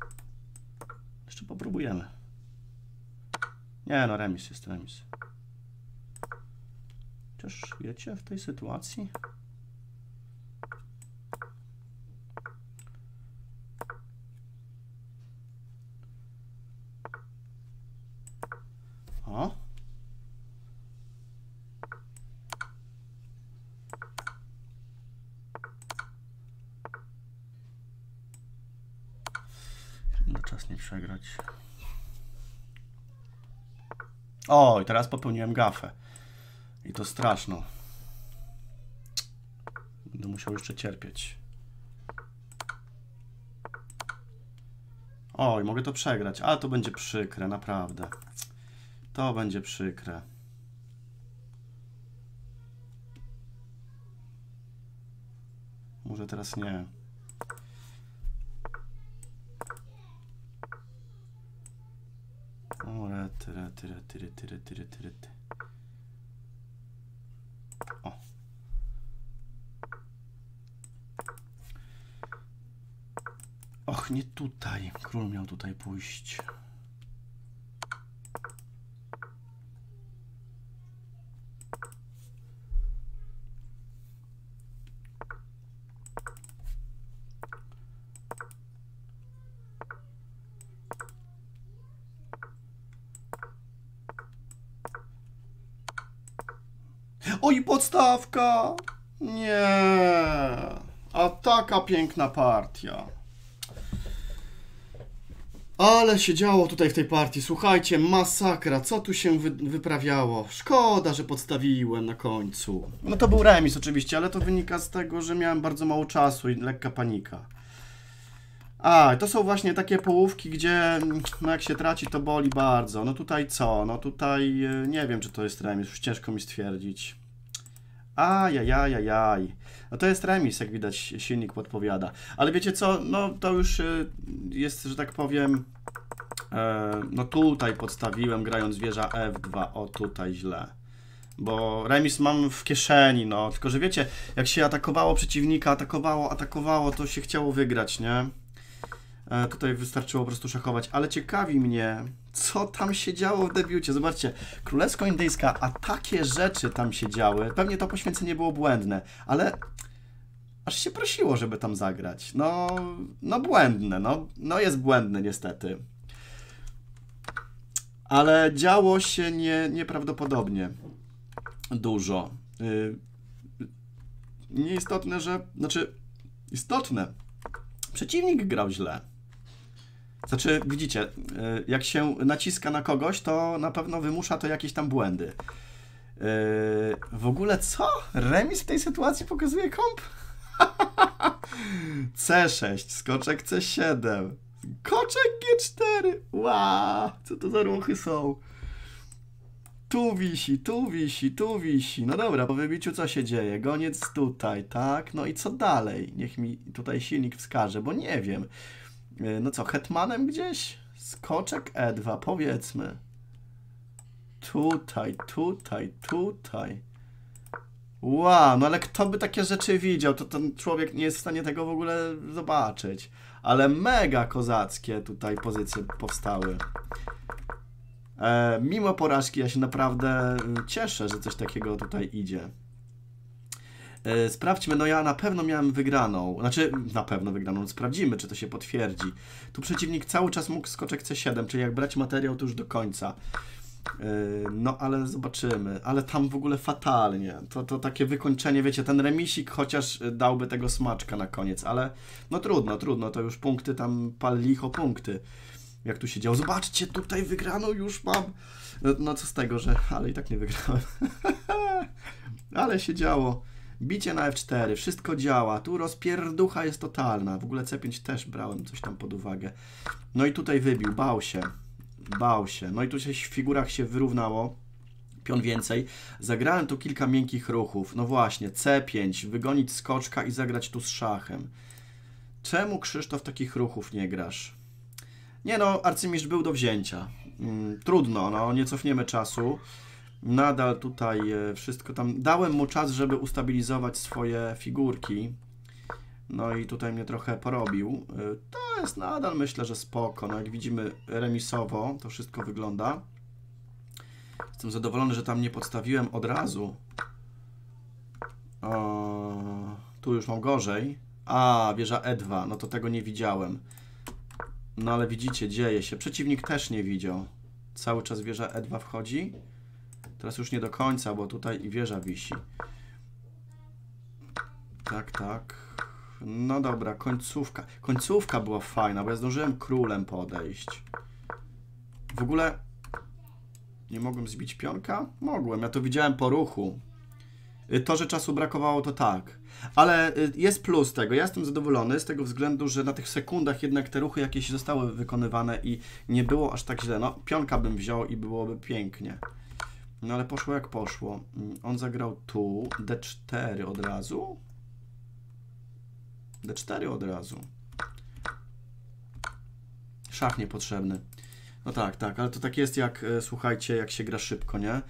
Jeszcze popróbujemy. Nie, no remis jest, remis. Chociaż wiecie, w tej sytuacji o. Na czas nie przegrać. O, i teraz popełniłem gafę. I to straszno. Będę musiał jeszcze cierpieć. Oj, mogę to przegrać, ale to będzie przykre, naprawdę. To będzie przykre. Może teraz nie. O, rety, rety, rety, rety, rety, rety, rety. Och, nie tutaj. Król miał tutaj pójść. Oj, podstawka! Nie! A taka piękna partia. Ale się działo tutaj w tej partii, słuchajcie, masakra, co tu się wy wyprawiało, szkoda, że podstawiłem na końcu. No to był remis oczywiście, ale to wynika z tego, że miałem bardzo mało czasu i lekka panika. A, to są właśnie takie połówki, gdzie no jak się traci, to boli bardzo. No tutaj co, no tutaj nie wiem, czy to jest remis, już ciężko mi stwierdzić. Ajajajajaj. No to jest remis, jak widać, silnik podpowiada. Ale wiecie co, no to już jest, że tak powiem, no tutaj podstawiłem, grając wieża F dwa, o tutaj źle. Bo remis mam w kieszeni, no. Tylko, że wiecie, jak się atakowało przeciwnika, atakowało, atakowało, to się chciało wygrać, nie? Tutaj wystarczyło po prostu szachować, ale ciekawi mnie, co tam się działo w debiucie. Zobaczcie, królewsko-indyjska, a takie rzeczy tam się działy. Pewnie to poświęcenie było błędne, ale aż się prosiło, żeby tam zagrać. No, no błędne, no, no jest błędne niestety. Ale działo się nie, nieprawdopodobnie dużo. Yy, nieistotne, że... Znaczy, istotne. Przeciwnik grał źle. Znaczy, widzicie, jak się naciska na kogoś, to na pewno wymusza to jakieś tam błędy. Yy, w ogóle co? Remis w tej sytuacji pokazuje komp? C sześć, skoczek C siedem, koczek G cztery. Wow, co to za ruchy są? Tu wisi, tu wisi, tu wisi. No dobra, po wybiciu co się dzieje? Goniec tutaj, tak? No i co dalej? Niech mi tutaj silnik wskaże, bo nie wiem. No co, hetmanem gdzieś? Skoczek E dwa, powiedzmy. Tutaj, tutaj, tutaj. Wow, no ale kto by takie rzeczy widział, to ten człowiek nie jest w stanie tego w ogóle zobaczyć. Ale mega kozackie tutaj pozycje powstały. E, mimo porażki ja się naprawdę cieszę, że coś takiego tutaj idzie. E, sprawdźmy, no ja na pewno miałem wygraną. Znaczy, na pewno wygraną. Sprawdzimy, czy to się potwierdzi. Tu przeciwnik cały czas mógł skoczek C siedem, czyli jak brać materiał, to już do końca. No ale zobaczymy, ale tam w ogóle fatalnie, to, to takie wykończenie, wiecie, ten remisik chociaż dałby tego smaczka na koniec, ale no trudno, trudno, to już punkty tam, pal licho punkty, jak tu się działo, zobaczcie, tutaj wygrano, już mam, no, no co z tego, że, ale i tak nie wygrałem, ale się działo, bicie na F cztery, wszystko działa, tu rozpierducha jest totalna, w ogóle C pięć też brałem coś tam pod uwagę, no i tutaj wybił, bał się. Bał się. No i tu się w figurach się wyrównało. Pion więcej. Zagrałem tu kilka miękkich ruchów. No właśnie, C pięć. Wygonić skoczka i zagrać tu z szachem. Czemu, Krzysztof, takich ruchów nie grasz? Nie no, arcymistrz był do wzięcia. Mm, trudno, no. Nie cofniemy czasu. Nadal tutaj wszystko tam... Dałem mu czas, żeby ustabilizować swoje figurki. No i tutaj mnie trochę porobił. To jest nadal, myślę, że spoko. No jak widzimy, remisowo to wszystko wygląda. Jestem zadowolony, że tam nie podstawiłem od razu. O, tu już mam gorzej. A, wieża E dwa. No to tego nie widziałem. No ale widzicie, dzieje się. Przeciwnik też nie widział. Cały czas wieża E dwa wchodzi. Teraz już nie do końca, bo tutaj i wieża wisi. Tak, tak. No dobra, końcówka. Końcówka była fajna, bo ja zdążyłem królem podejść. W ogóle nie mogłem zbić pionka? Mogłem, ja to widziałem po ruchu. To, że czasu brakowało, to tak. Ale jest plus tego, ja jestem zadowolony z tego względu, że na tych sekundach jednak te ruchy jakieś zostały wykonywane i nie było aż tak źle. No, pionka bym wziął i byłoby pięknie. No ale poszło jak poszło. On zagrał tu, D cztery od razu. D cztery od razu. Szach niepotrzebny. No tak, tak, ale to tak jest jak, słuchajcie, jak się gra szybko, nie?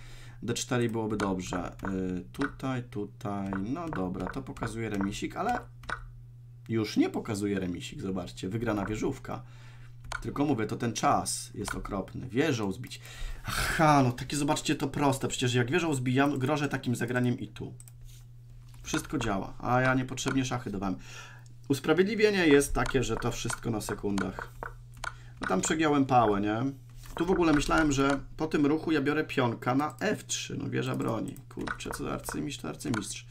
D cztery byłoby dobrze. Yy, tutaj, tutaj, no dobra, to pokazuje remisik, ale już nie pokazuje remisik, zobaczcie, wygrana wieżówka. Tylko mówię, to ten czas jest okropny. Wieżą zbić. Aha, no takie, zobaczcie, to proste. Przecież jak wieżą zbijam, grożę takim zagraniem i tu. Wszystko działa, a ja niepotrzebnie szachy dawałem. Usprawiedliwienie jest takie, że to wszystko na sekundach. No tam przegiąłem pałę, nie? Tu w ogóle myślałem, że po tym ruchu ja biorę pionka na F trzy. No wieża broni. Kurczę, co arcymistrz, to arcymistrz.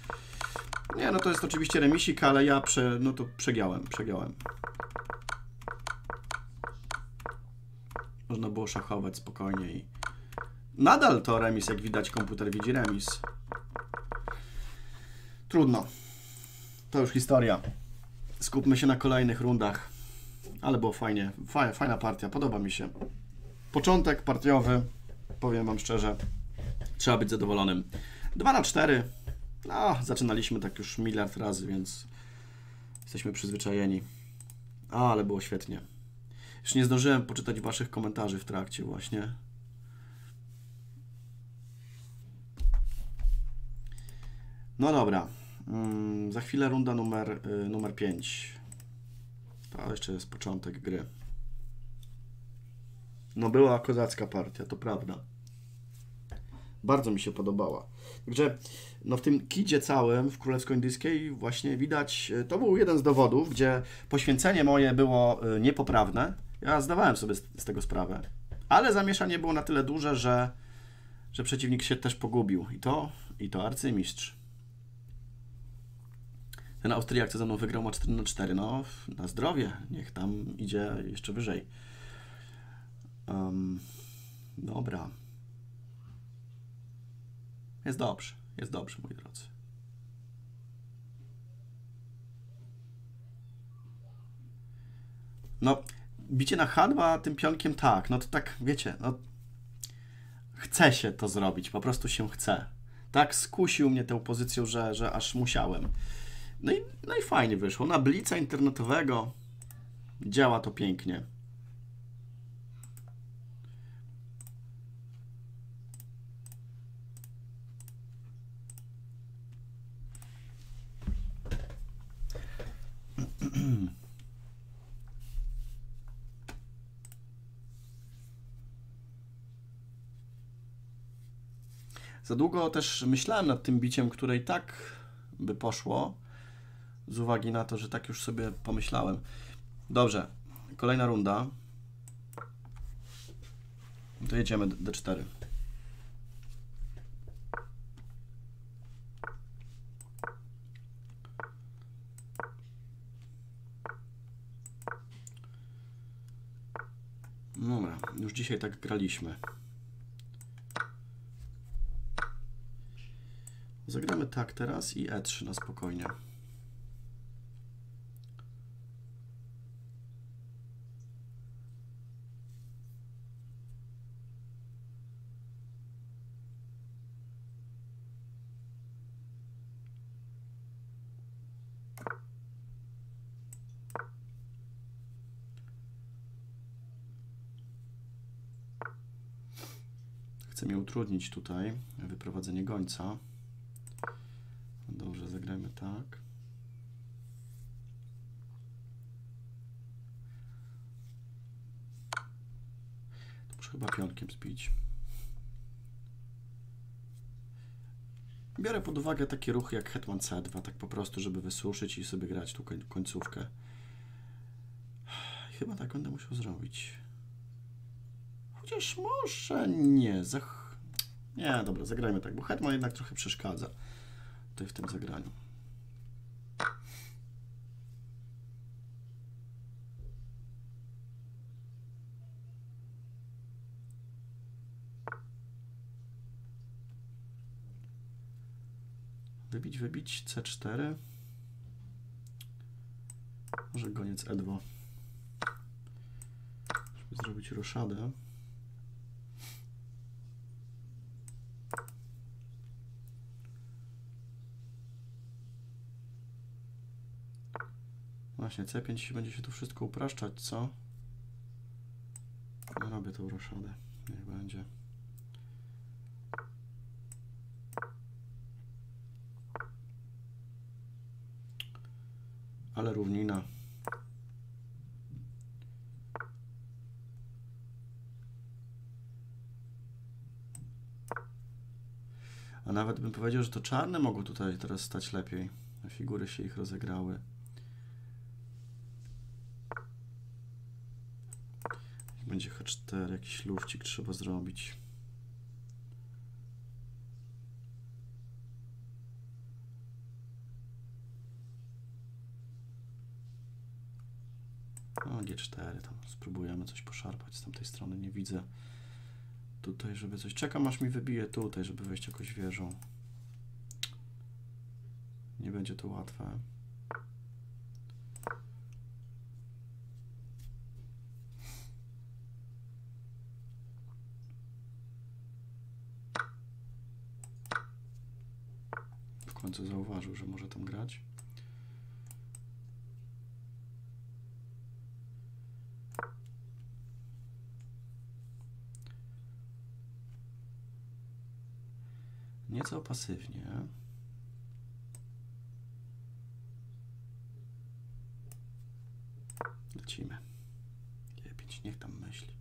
Nie, no to jest oczywiście remisik, ale ja prze, no to przegiąłem, przegiąłem. Można było szachować spokojnie i... Nadal to remis, jak widać, komputer widzi remis. Trudno. To już historia. Skupmy się na kolejnych rundach, ale było fajnie, fajna, fajna partia, podoba mi się. Początek partiowy, powiem wam szczerze, trzeba być zadowolonym. dwa na cztery, no zaczynaliśmy tak już miliard razy, więc jesteśmy przyzwyczajeni, a, ale było świetnie. Już nie zdążyłem poczytać waszych komentarzy w trakcie właśnie. No dobra. Hmm, za chwilę runda numer, y, numer pięć. To jeszcze jest początek gry. No była kozacka partia, to prawda. Bardzo mi się podobała. Także no w tym kidzie całym, w królewsko-indyjskiej właśnie widać, to był jeden z dowodów, gdzie poświęcenie moje było niepoprawne. Ja zdawałem sobie z, z tego sprawę. Ale zamieszanie było na tyle duże, że, że przeciwnik się też pogubił. I to, i to arcymistrz. Ten Austriak, co ze mną wygrał, ma cztery na cztery. No, na zdrowie. Niech tam idzie jeszcze wyżej. Um, dobra. Jest dobrze. Jest dobrze, moi drodzy. No, bicie na H dwa tym pionkiem tak. No to tak, wiecie, no... chce się to zrobić, po prostu się chce. Tak skusił mnie tą pozycją, że, że aż musiałem. No i, no i fajnie wyszło. Na blica internetowego działa to pięknie. Za długo też myślałem nad tym biciem, które i tak by poszło, z uwagi na to, że tak już sobie pomyślałem. Dobrze, kolejna runda. To jedziemy D cztery. Dobra, już dzisiaj tak graliśmy. Zagramy tak teraz i E trzy na spokojnie. Chcę mi utrudnić tutaj wyprowadzenie gońca. Dobrze, zagrajmy tak. To muszę chyba pionkiem zbić. Biorę pod uwagę takie ruchy jak hetman C dwa, tak po prostu, żeby wysuszyć i sobie grać tu końcówkę. Chyba tak będę musiał zrobić. Chociaż może nie. Zach... Nie, dobra, zagrajmy tak, bo hetman jednak trochę przeszkadza tutaj w tym zagraniu. Wybić, wybić, C cztery. Może goniec E dwa. Żeby zrobić roszadę. Właśnie, C pięć będzie się tu wszystko upraszczać, co? No, robię tą roszadę, niech będzie. Ale równina. A nawet bym powiedział, że to czarne mogą tutaj teraz stać lepiej. Figury się ich rozegrały. Będzie H cztery, jakiś lufcik trzeba zrobić. No G cztery, tam spróbujemy coś poszarpać z tamtej strony, nie widzę. Tutaj, żeby coś... Czekam, aż mi wybije tutaj, żeby wejść jakoś wieżą. Nie będzie to łatwe. Co zauważył, że może tam grać. Nieco pasywnie. Lecimy. G pięć, niech tam myśli.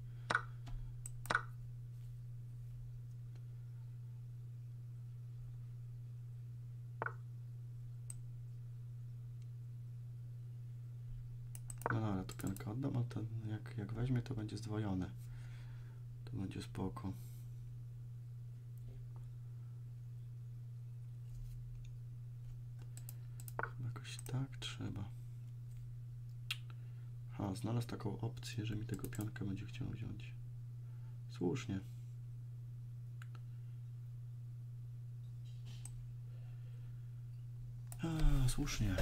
Oddam, a ten jak, jak weźmie, to będzie zdwojone. To będzie spoko. Chyba jakoś tak trzeba. Ha, znalazł taką opcję, że mi tego pionka będzie chciał wziąć. Słusznie. A, słusznie.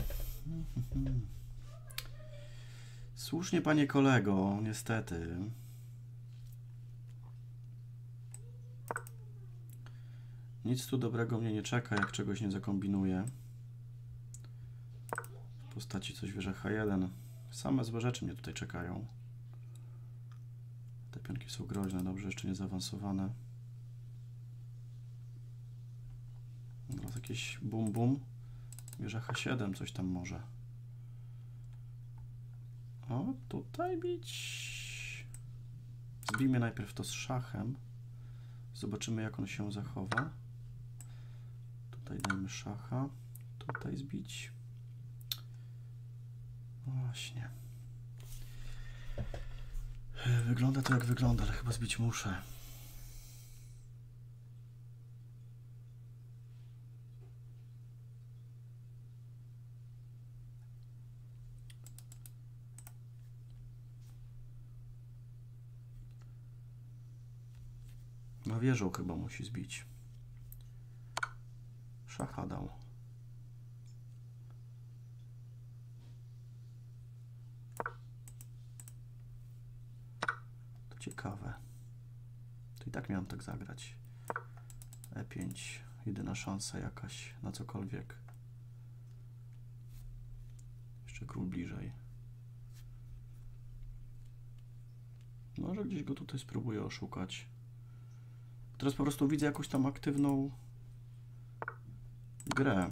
Słusznie, panie kolego, niestety. Nic tu dobrego mnie nie czeka, jak czegoś nie zakombinuję. W postaci coś wieża H jeden. Same złe rzeczy mnie tutaj czekają. Te pionki są groźne, dobrze, jeszcze nie zaawansowane. Teraz jakieś bum bum. Wieża H siedem coś tam może. O, tutaj bić. Zbijmy najpierw to z szachem. Zobaczymy, jak on się zachowa. Tutaj dajmy szacha. Tutaj zbić. Właśnie. Wygląda to jak wygląda, ale chyba zbić muszę. Na wieżę chyba musi zbić. Szacha dał. To ciekawe. To i tak miałem tak zagrać. E pięć. Jedyna szansa jakaś na cokolwiek. Jeszcze król bliżej. Może gdzieś go tutaj spróbuję oszukać. Teraz po prostu widzę jakąś tam aktywną grę.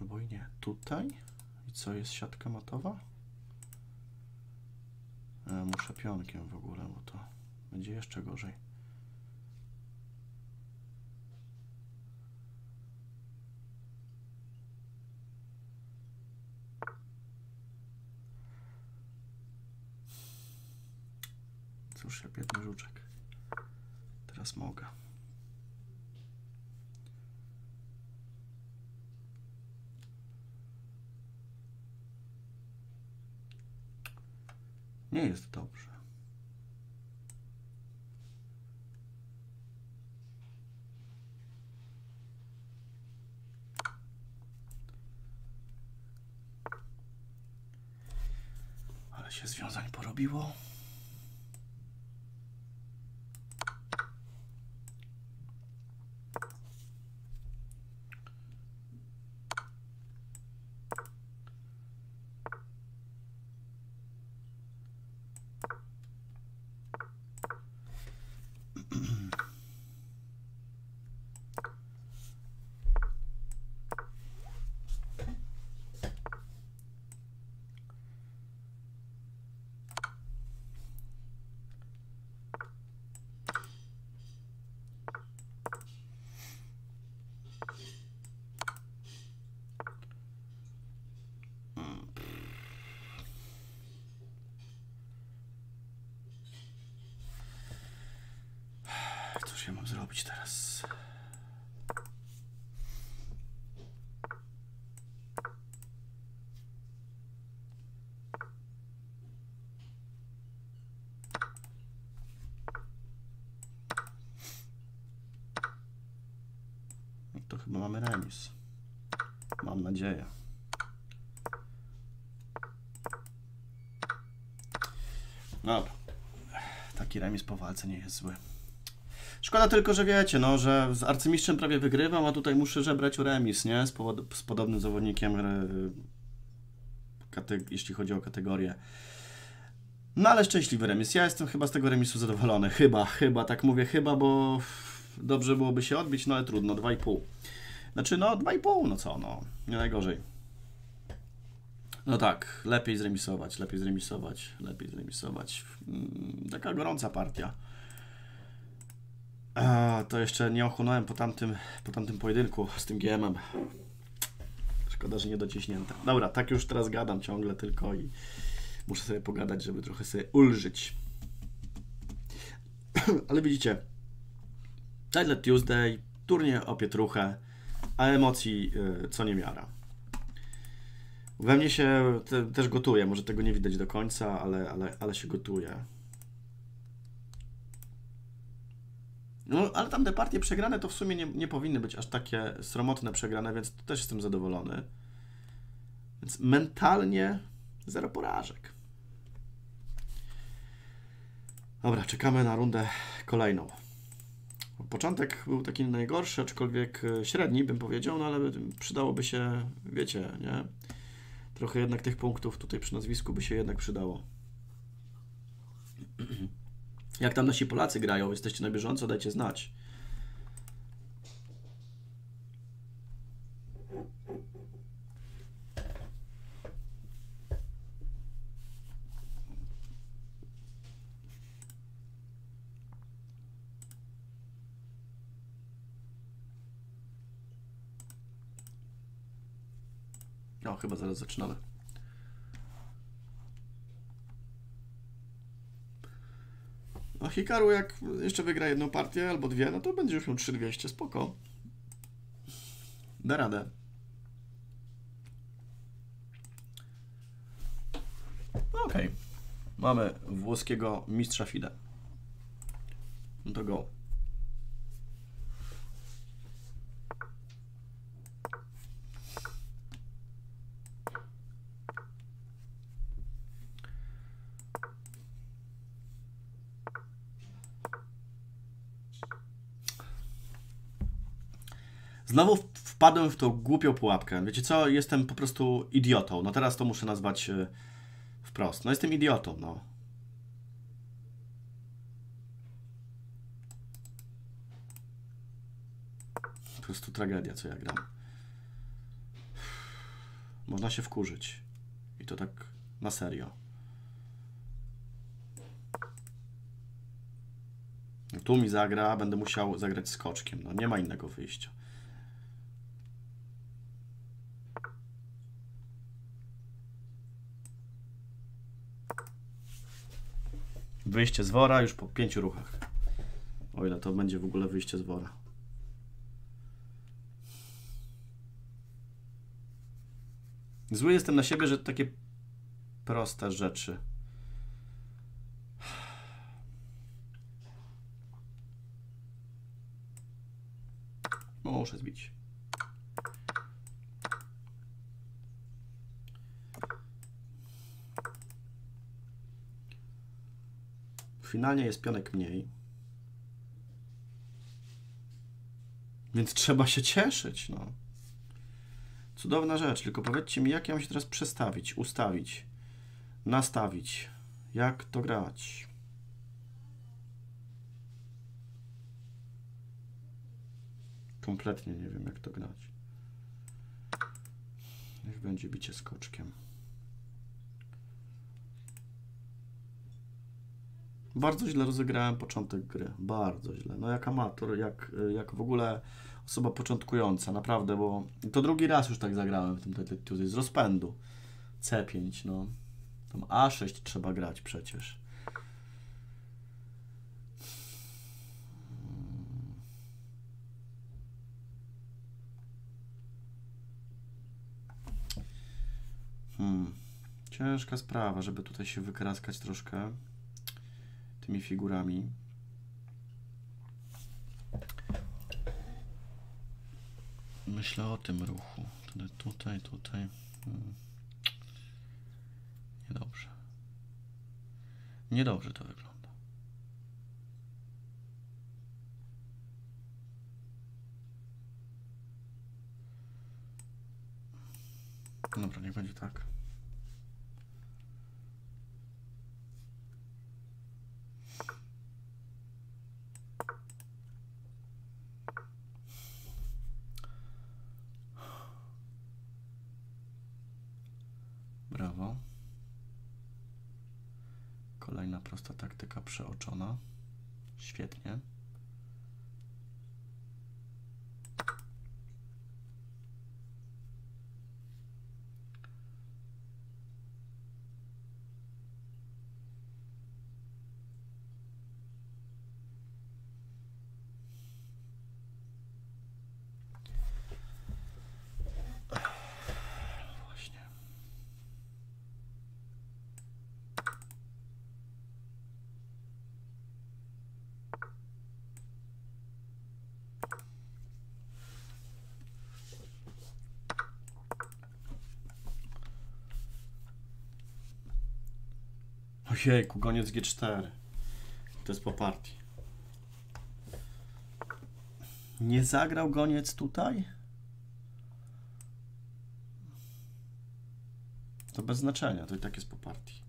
Albo i nie. Tutaj? I co, jest siatka matowa? E, muszę pionkiem w ogóle, bo to będzie jeszcze gorzej. Cóż, ja biedny żuczek. Teraz mogę. Nie jest dobrze. Ale się związań porobiło. Co ja mam zrobić teraz? No to chyba mamy remis. Mam nadzieję. Dobra. Taki remis po walce nie jest zły. Szkoda tylko, że wiecie, no, że z arcymistrzem prawie wygrywam, a tutaj muszę żebrać o remis, nie? Z, powod z podobnym zawodnikiem, jeśli chodzi o kategorię. No ale szczęśliwy remis. Ja jestem chyba z tego remisu zadowolony. Chyba, chyba, tak mówię chyba, bo dobrze byłoby się odbić, no ale trudno, dwa i pół. Znaczy, no dwa i pół, no co, no, nie najgorzej. No tak, lepiej zremisować, lepiej zremisować, lepiej zremisować. Taka gorąca partia. A, to jeszcze nie ochłonąłem po tamtym, po tamtym pojedynku z tym G M-em. Szkoda, że nie dociśnięte. Dobra, tak już teraz gadam ciągle tylko i muszę sobie pogadać, żeby trochę sobie ulżyć. Ale widzicie, Title Tuesday, turniej o pietruchę, a emocji yy, co niemiara. We mnie się te, też gotuje, może tego nie widać do końca, ale, ale, ale się gotuje. No, ale tamte partie przegrane to w sumie nie, nie powinny być aż takie sromotne przegrane, więc też jestem zadowolony. Więc mentalnie zero porażek. Dobra, czekamy na rundę kolejną. Początek był taki najgorszy, aczkolwiek średni bym powiedział, no ale przydałoby się, wiecie, nie? Trochę jednak tych punktów tutaj przy nazwisku by się jednak przydało. Jak tam nasi Polacy grają? Jesteście na bieżąco? Dajcie znać. No, chyba zaraz zaczynamy. No, Hikaru, jak jeszcze wygra jedną partię albo dwie, no to będzie już miał trzy tysiące dwieście, spoko. Da radę. No, okej. Okay. Mamy włoskiego mistrza Fide. No to go. Znowu wpadłem w tą głupią pułapkę. Wiecie co? Jestem po prostu idiotą. No teraz to muszę nazwać wprost. No jestem idiotą, no. Po prostu tragedia, co ja gram. Można się wkurzyć. I to tak na serio. No tu mi zagra, będę musiał zagrać skoczkiem. No nie ma innego wyjścia. Wyjście z wora już po pięciu ruchach. O ile to będzie w ogóle wyjście z wora. Zły jestem na siebie, że takie proste rzeczy. Muszę zbić. Finalnie jest pionek mniej. Więc trzeba się cieszyć, no. Cudowna rzecz, tylko powiedzcie mi, jak ja mam się teraz przestawić, ustawić, nastawić, jak to grać. Kompletnie nie wiem, jak to grać. Niech będzie bicie skoczkiem. Bardzo źle rozegrałem początek gry, bardzo źle. No jak amator, jak, jak w ogóle osoba początkująca, naprawdę, bo to drugi raz już tak zagrałem w tym Title Tuesday z rozpędu. C pięć, no. Tam A sześć trzeba grać przecież. Hmm. Ciężka sprawa, żeby tutaj się wykraskać troszkę tymi figurami. Myślę o tym ruchu. Tutaj, tutaj. Hmm. Niedobrze. Niedobrze to wygląda. Dobra, niech będzie tak. Brawo. Kolejna prosta taktyka przeoczona. Świetnie. Ojejku, goniec G cztery. To jest po partii. Nie zagrał goniec tutaj? To bez znaczenia, to i tak jest po partii.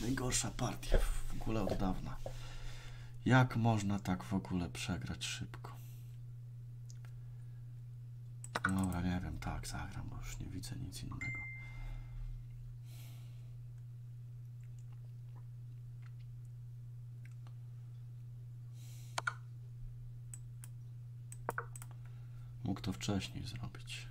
Najgorsza partia w ogóle od dawna. Jak można tak w ogóle przegrać szybko? Dobra, nie wiem, tak zagram, bo już nie widzę nic innego. Mógł to wcześniej zrobić.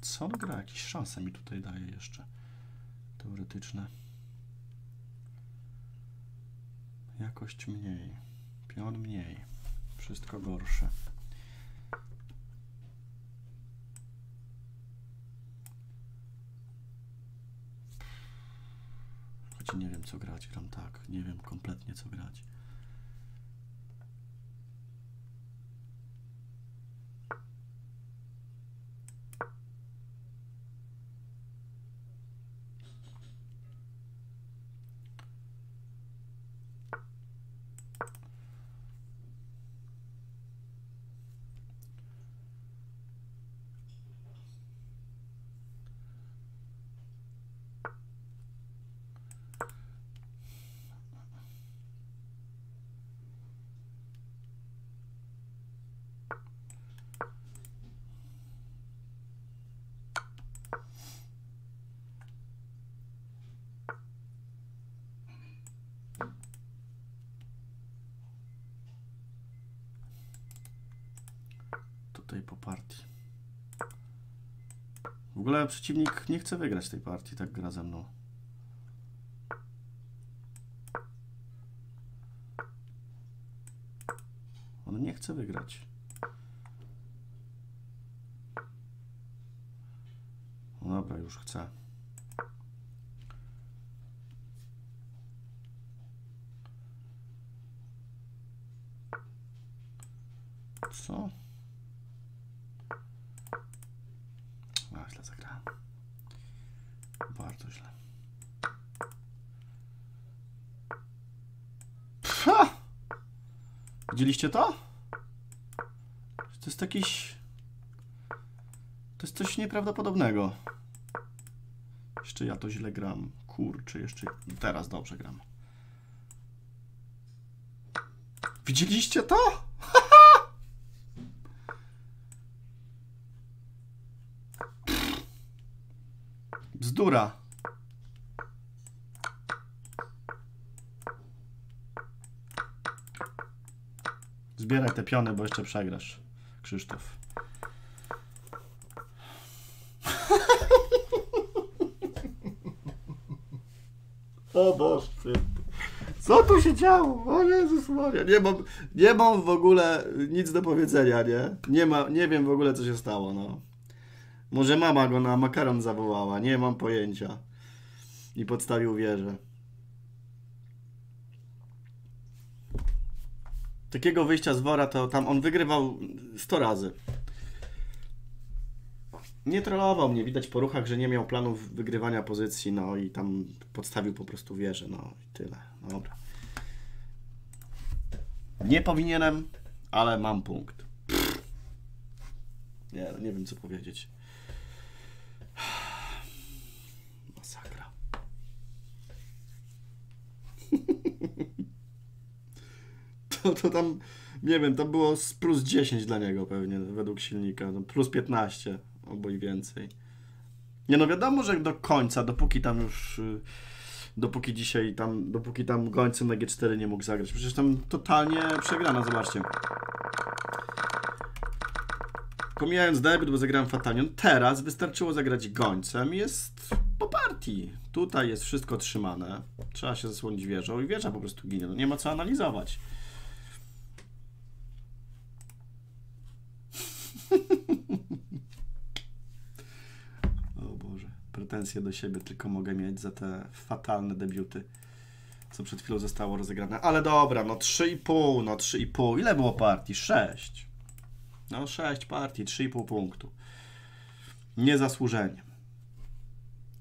Co on gra? Jakieś szanse mi tutaj daje jeszcze teoretyczne. Jakość mniej, pion mniej, wszystko gorsze. Choć nie wiem co grać, gram tak, nie wiem kompletnie co grać. Po partii. W ogóle przeciwnik nie chce wygrać tej partii, tak gra ze mną. On nie chce wygrać. No dobra, już chce. Co? Bardzo źle. Ha! Widzieliście to? To jest jakiś... To jest coś nieprawdopodobnego. Jeszcze ja to źle gram. Kurczę, jeszcze... Teraz dobrze gram. Widzieliście to? Bzdura. Zbieraj te piony, bo jeszcze przegrasz, Krzysztof. O Boże, co tu się działo? O Jezus Maria. Nie mam, nie mam w ogóle nic do powiedzenia, nie? Nie, ma, nie wiem w ogóle, co się stało, no. Może mama go na makaron zawołała, nie mam pojęcia. I podstawił wieżę. Takiego wyjścia z wora to tam on wygrywał sto razy. Nie trollował mnie, widać po ruchach, że nie miał planów wygrywania pozycji, no i tam podstawił po prostu wieżę, no i tyle. Dobra. Nie powinienem, ale mam punkt. Pff. Nie, nie wiem co powiedzieć. Masakra. To, to tam nie wiem, to było z plus dziesięć dla niego pewnie, według silnika, no, plus piętnaście, albo i więcej. Nie no, wiadomo, że do końca, dopóki tam już, dopóki dzisiaj tam, dopóki tam gońcy na G cztery nie mógł zagrać, przecież tam totalnie przegrana, zobaczcie. Pomijając debut, bo zagrałem fatalnie, no teraz wystarczyło zagrać gońcem, jest po partii. Tutaj jest wszystko trzymane, trzeba się zasłonić wieżą i wieża po prostu ginie, no nie ma co analizować. O Boże, pretensje do siebie tylko mogę mieć za te fatalne debiuty, co przed chwilą zostało rozegrane. Ale dobra, no trzy i pół, no trzy i pół, ile było partii? sześć. No sześć partii, trzy i pół punktu. Niezasłużenie.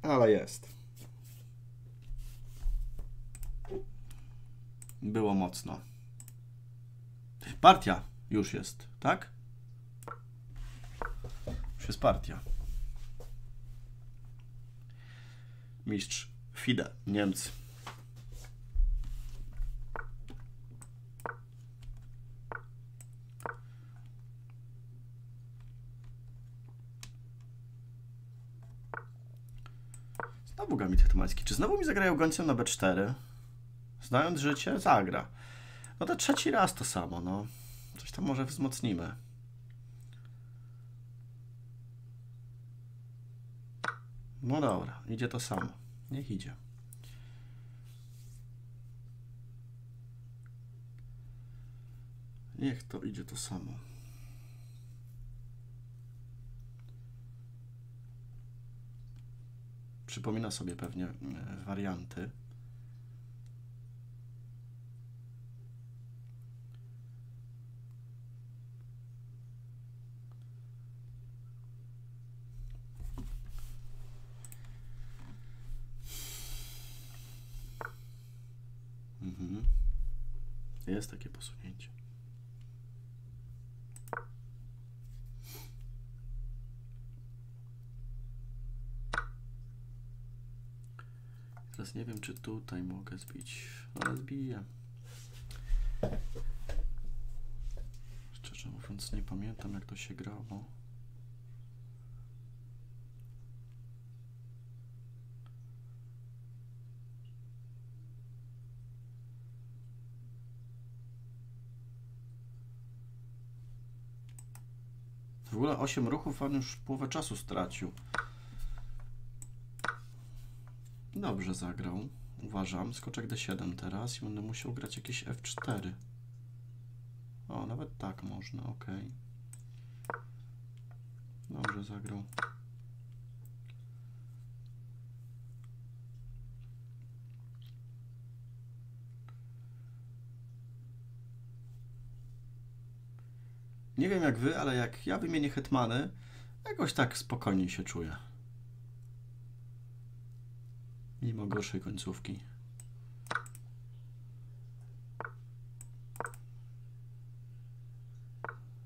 Ale jest. Było mocno. Partia już jest, tak? Już jest partia. Mistrz F I D E, Niemcy. Znowu Gamit Hetmański. Czy znowu mi zagrają gońcem na B cztery? Znając życie, zagra. No to trzeci raz to samo, no. Coś tam może wzmocnimy. No dobra, idzie to samo. Niech idzie. Niech to idzie to samo. Przypomina sobie pewnie warianty. Mhm. Jest takie posunięcie. Teraz nie wiem, czy tutaj mogę zbić, ale zbiję. Szczerze mówiąc, nie pamiętam, jak to się grało. W ogóle osiem ruchów, on już połowę czasu stracił. Dobrze zagrał, uważam. Skoczek D siedem teraz i będę musiał grać jakieś F cztery. O, nawet tak można, ok. Dobrze zagrał. Nie wiem jak wy, ale jak ja wymienię hetmany, jakoś tak spokojniej się czuję. Mimo gorszej końcówki.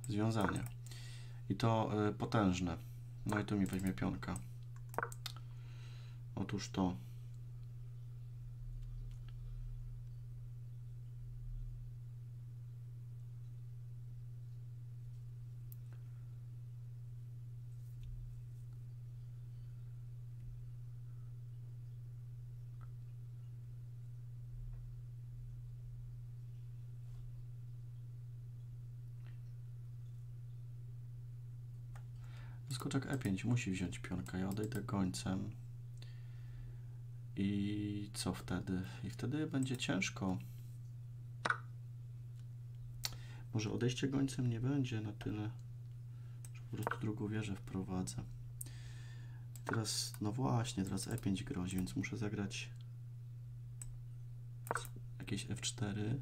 Związanie. I to y, potężne. No i tu mi weźmie pionka. Otóż to. Skoczek E pięć musi wziąć pionka. Ja odejdę gońcem. I co wtedy? I wtedy będzie ciężko. Może odejście gońcem nie będzie na tyle, że po prostu drugą wieżę wprowadzę. Teraz, no właśnie, teraz E pięć grozi, więc muszę zagrać jakieś F cztery.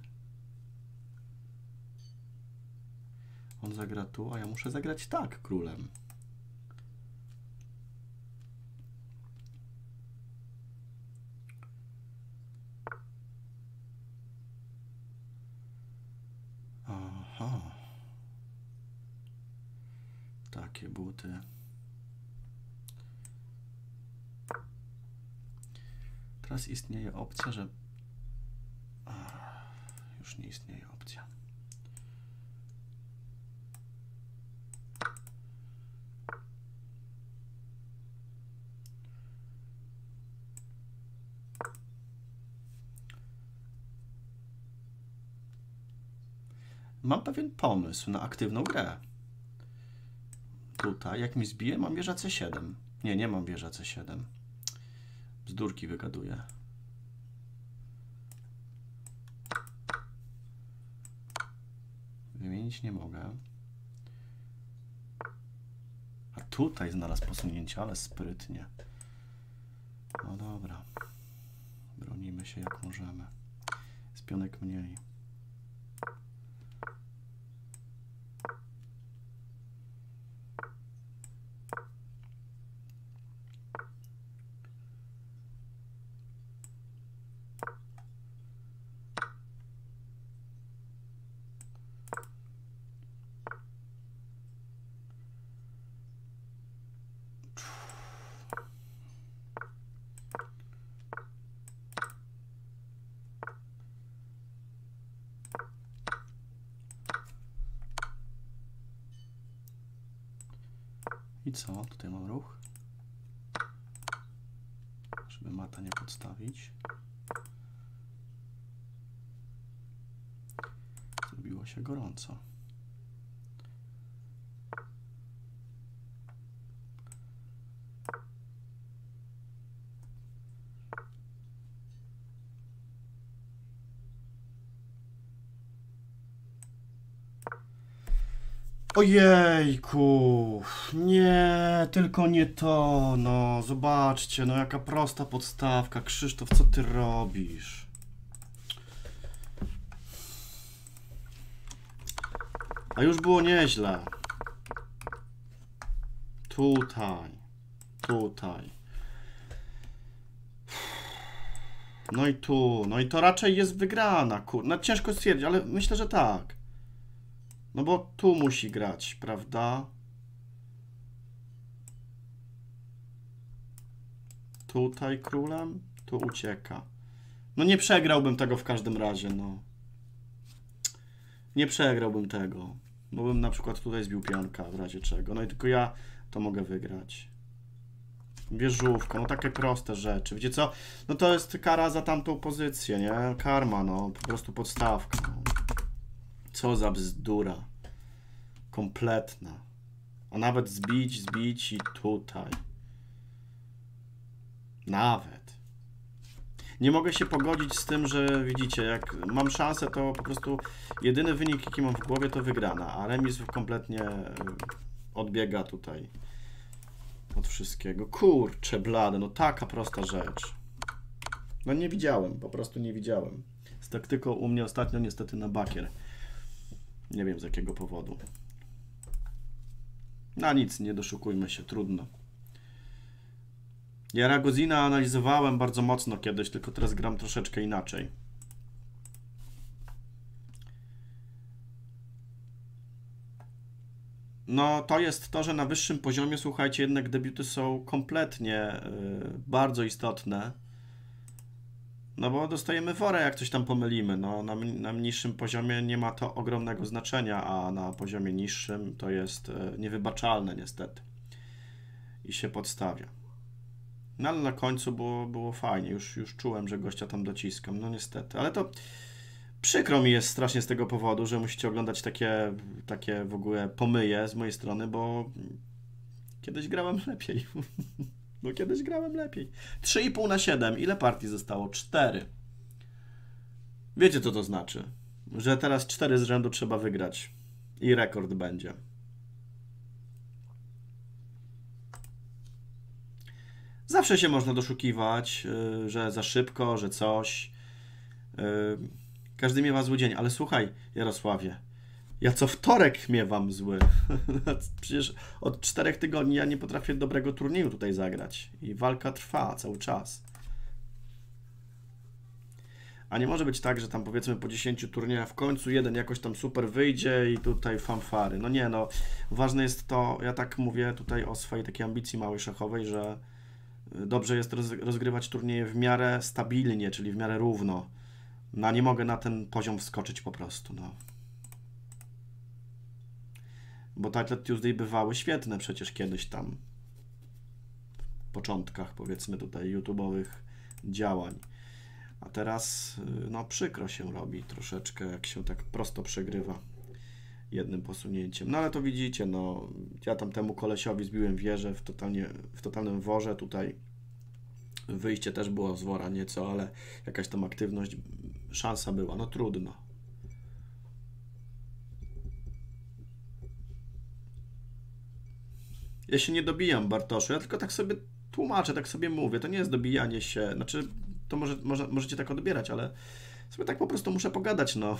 On zagra tu, a ja muszę zagrać tak królem. Buty. Teraz istnieje opcja, że... Ach, już nie istnieje opcja. mam pewien pomysł na aktywną grę. Tutaj, jak mi zbije, mam wieża C siedem. Nie, nie mam wieża C siedem. Bzdurki wygaduję. Wymienić nie mogę. A tutaj znalazł posunięcie, ale sprytnie. No dobra. Bronimy się jak możemy. Z pionek mniej. I co? Tutaj mam ruch, żeby mata nie podstawić. Zrobiło się gorąco. Ojejku, nie, tylko nie to, no, zobaczcie, no jaka prosta podstawka, Krzysztof, co ty robisz? A już było nieźle. Tutaj, tutaj. No i tu, no i to raczej jest wygrana, kur... No ciężko stwierdzić, ale myślę, że tak. No bo tu musi grać, prawda? Tutaj królem, tu ucieka. No nie przegrałbym tego w każdym razie, no. Nie przegrałbym tego. Bo bym na przykład tutaj zbił pionka w razie czego. No i tylko ja to mogę wygrać. Wieżówka, no takie proste rzeczy. Wiecie co? No to jest kara za tamtą pozycję, nie? Karma, no. Po prostu podstawka. No. Co za bzdura. Kompletna. A nawet zbić, zbić i tutaj. Nawet. Nie mogę się pogodzić z tym, że widzicie, jak mam szansę, to po prostu jedyny wynik, jaki mam w głowie, to wygrana. A remis kompletnie odbiega tutaj od wszystkiego. Kurczę blade, no taka prosta rzecz. No nie widziałem, po prostu nie widziałem. Z taktyką u mnie ostatnio niestety na bakier. Nie wiem z jakiego powodu. Na nic, nie doszukujmy się, trudno. Ja Ragozina analizowałem bardzo mocno kiedyś, tylko teraz gram troszeczkę inaczej. No to jest to, że na wyższym poziomie, słuchajcie, jednak debiuty są kompletnie yy, bardzo istotne. No bo dostajemy worę, jak coś tam pomylimy. No, na, na niższym poziomie nie ma to ogromnego znaczenia, a na poziomie niższym to jest e, niewybaczalne niestety. I się podstawia. No ale na końcu było, było fajnie. Już, już czułem, że gościa tam dociskam. No niestety. Ale to przykro mi jest strasznie z tego powodu, że musicie oglądać takie, takie w ogóle pomyje z mojej strony, bo kiedyś grałem lepiej. No kiedyś grałem lepiej. trzy i pół na siedem. Ile partii zostało? cztery. Wiecie, co to znaczy? Że teraz cztery z rzędu trzeba wygrać. I rekord będzie. Zawsze się można doszukiwać, że za szybko, że coś. Każdy miewa zły dzień. Ale słuchaj, Jarosławie. Ja co wtorek miewam zły. Przecież od czterech tygodni ja nie potrafię dobrego turnieju tutaj zagrać. I walka trwa cały czas. A nie może być tak, że tam powiedzmy po dziesięciu turniejach w końcu jeden jakoś tam super wyjdzie i tutaj fanfary. No nie, no. Ważne jest to, ja tak mówię tutaj o swojej takiej ambicji małej szachowej, że dobrze jest rozgrywać turnieje w miarę stabilnie, czyli w miarę równo. No a nie mogę na ten poziom wskoczyć po prostu, no. Bo Title Tuesday bywały świetne przecież kiedyś tam w początkach, powiedzmy tutaj, YouTube'owych działań. A teraz, no przykro się robi troszeczkę, jak się tak prosto przegrywa. jednym posunięciem. No ale to widzicie, no ja tam temu kolesiowi zbiłem wieżę w, totalnie, w totalnym worze, tutaj wyjście też było z wora nieco, ale jakaś tam aktywność, szansa była, no trudno. Ja się nie dobijam, Bartoszu, ja tylko tak sobie tłumaczę, tak sobie mówię, to nie jest dobijanie się, znaczy to może, może, możecie tak odbierać, ale sobie tak po prostu muszę pogadać, no.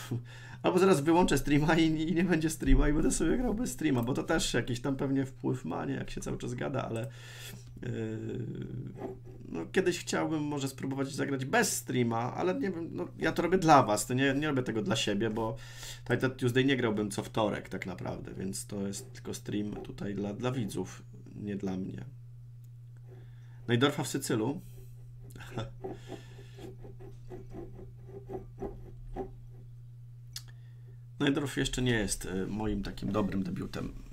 Albo zaraz wyłączę streama i, i nie będzie streama i będę sobie grał bez streama, bo to też jakiś tam pewnie wpływ ma, nie, jak się cały czas gada, ale yy, no, kiedyś chciałbym może spróbować zagrać bez streama, ale nie wiem, no, ja to robię dla was, to nie, nie robię tego dla siebie, bo Title Tuesday nie grałbym co wtorek tak naprawdę, więc to jest tylko stream tutaj dla, dla widzów, nie dla mnie. Nejdorfa w Sycylu. Najdorf jeszcze nie jest moim takim dobrym debiutem.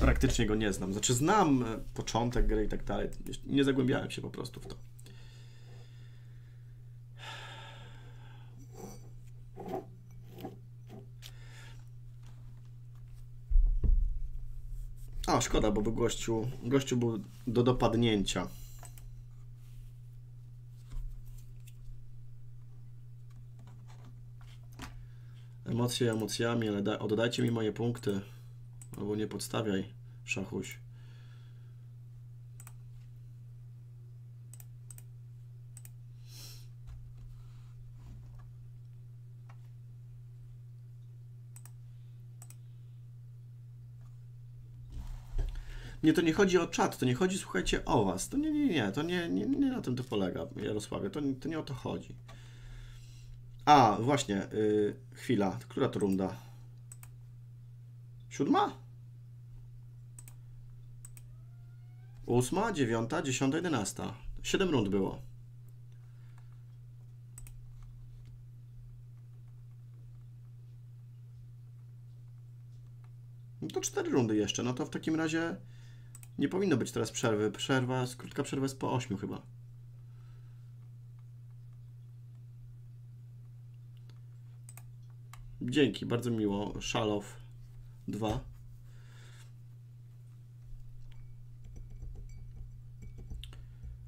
Praktycznie go nie znam. Znaczy znam początek gry i tak dalej. Nie zagłębiałem się po prostu w to. A, szkoda, bo był gościu, gościu był do dopadnięcia. Emocje emocjami, ale oddajcie mi moje punkty, albo nie podstawiaj, szachuś. Nie, to nie chodzi o czat, to nie chodzi, słuchajcie, o was. To nie, nie, nie, to nie, nie, nie na tym to polega, Jarosławie, to, to nie o to chodzi. A, właśnie, yy, chwila, która to runda? Siódma? Ósma, dziewiąta, dziesiąta, jedenasta. Siedem rund było. No to cztery rundy jeszcze, no to w takim razie nie powinno być teraz przerwy. Przerwa, krótka przerwa jest po ośmiu chyba. Dzięki, bardzo miło. Szalow dwa.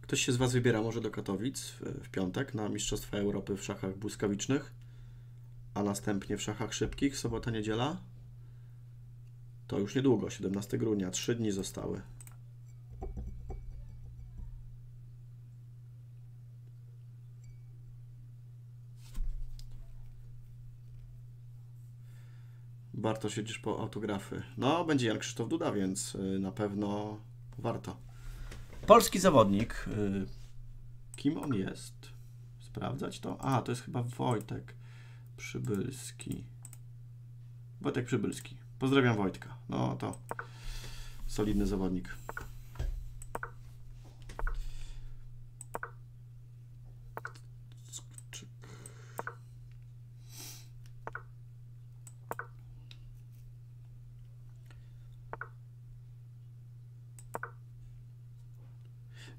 Ktoś się z was wybiera może do Katowic w piątek na Mistrzostwa Europy w szachach błyskawicznych, a następnie w szachach szybkich, sobota, niedziela. To już niedługo, siedemnastego grudnia, trzy dni zostały. Warto siedzieć po autografy. No, będzie Jan Krzysztof Duda, więc na pewno warto. Polski zawodnik. Kim on jest? Sprawdzać to? A, to jest chyba Wojtek Przybylski. Wojtek Przybylski. Pozdrawiam Wojtka. No to solidny zawodnik.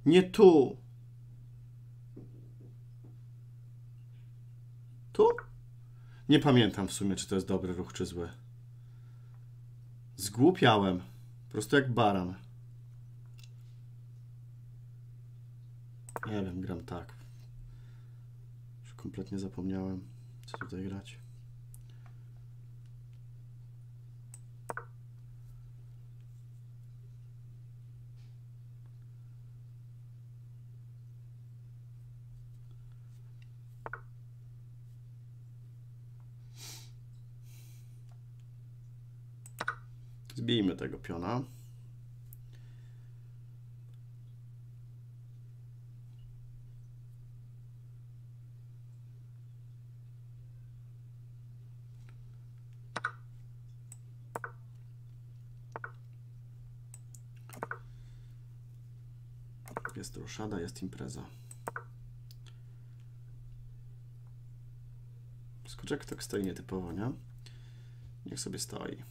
Nie tu. Tu? Nie pamiętam w sumie, czy to jest dobry ruch, czy zły. Zgłupiałem. Po prostu jak baran. Nie wiem, gram tak. Już kompletnie zapomniałem, co tutaj grać. Zbijmy tego piona. Jest ruszada, jest impreza. Skoczek tak stoi nietypowo, nie? Niech sobie stoi.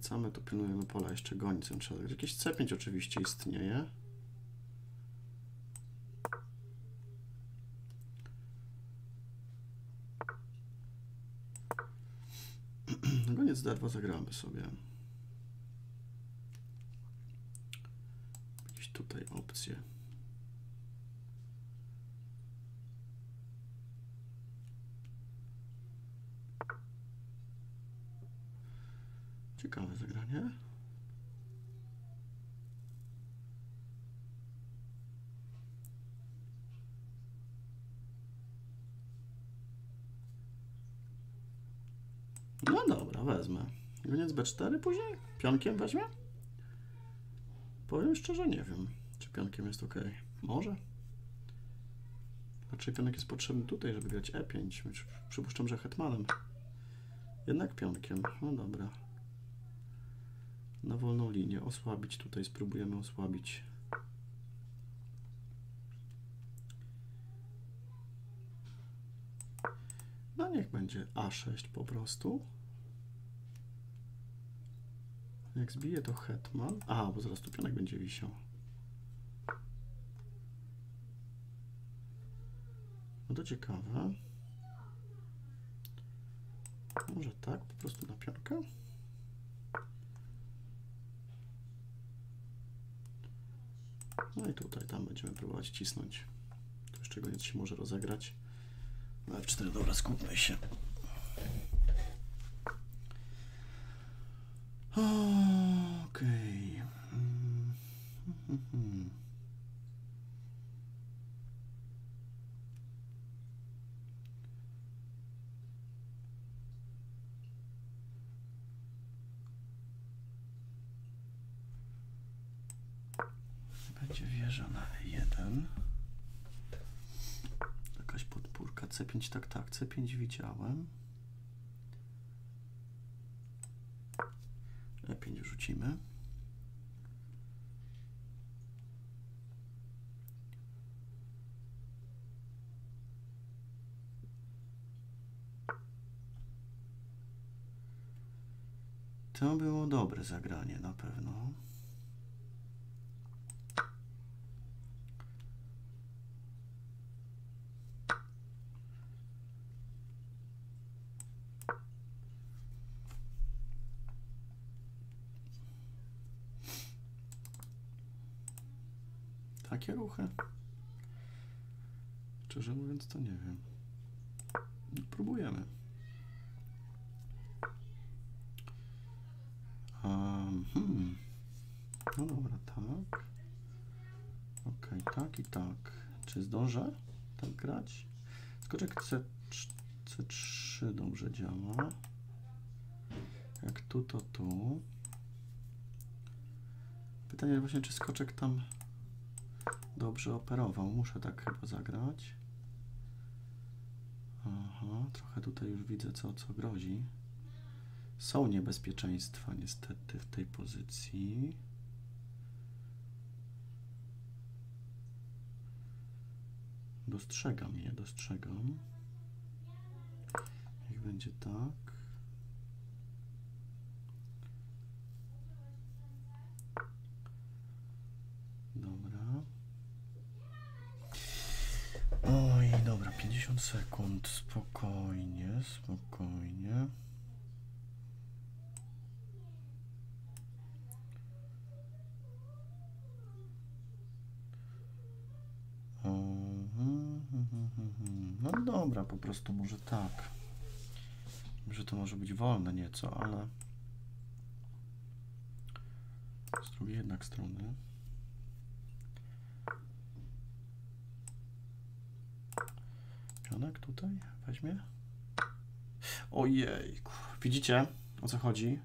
Wracamy, tu pilnujemy pola jeszcze gońcem. Trzeba... Jakiś C pięć oczywiście istnieje. Goniec D dwa zagramy sobie. Jakieś tutaj opcje. Ciekawe zagranie. No dobra, wezmę. Goniec B cztery później? Pionkiem weźmie? Powiem szczerze, nie wiem, czy pionkiem jest ok. Może? Raczej pionek jest potrzebny tutaj, żeby grać E pięć. Przypuszczam, że hetmanem. Jednak pionkiem. No dobra. Na wolną linię. Osłabić tutaj. Spróbujemy osłabić. No niech będzie A sześć po prostu. Jak zbije to hetman. A, bo zaraz tu pionek będzie wisiał. No to ciekawe. Może tak, po prostu na pionkę. No i tutaj, tam będziemy próbować cisnąć. Tu jeszcze goniec się może rozegrać. No F cztery, dobra, skupmy się. Okej. Okay. Będzie wieża na jeden. Jakaś podpórka C pięć, tak, tak, C pięć widziałem. E pięć rzucimy. To było dobre zagranie na pewno. Jakie ruchy? Szczerze mówiąc, to nie wiem. Próbujemy. Um, hmm. No dobra, tak. Okej, okay, tak i tak. Czy zdążę tak grać? Skoczek C trzy dobrze działa. Jak tu, to tu. Pytanie właśnie, czy skoczek tam... Dobrze operował. Muszę tak chyba zagrać. Aha, trochę tutaj już widzę, co, co grozi. Są niebezpieczeństwa niestety w tej pozycji. Dostrzegam je, dostrzegam. Niech będzie tak. Dobra. Oj, dobra, pięćdziesiąt sekund, spokojnie, spokojnie. No dobra, po prostu może tak. Że to może być wolne nieco, ale z drugiej jednak strony. Pionek tutaj weźmie. Ojejku. Widzicie, o co chodzi?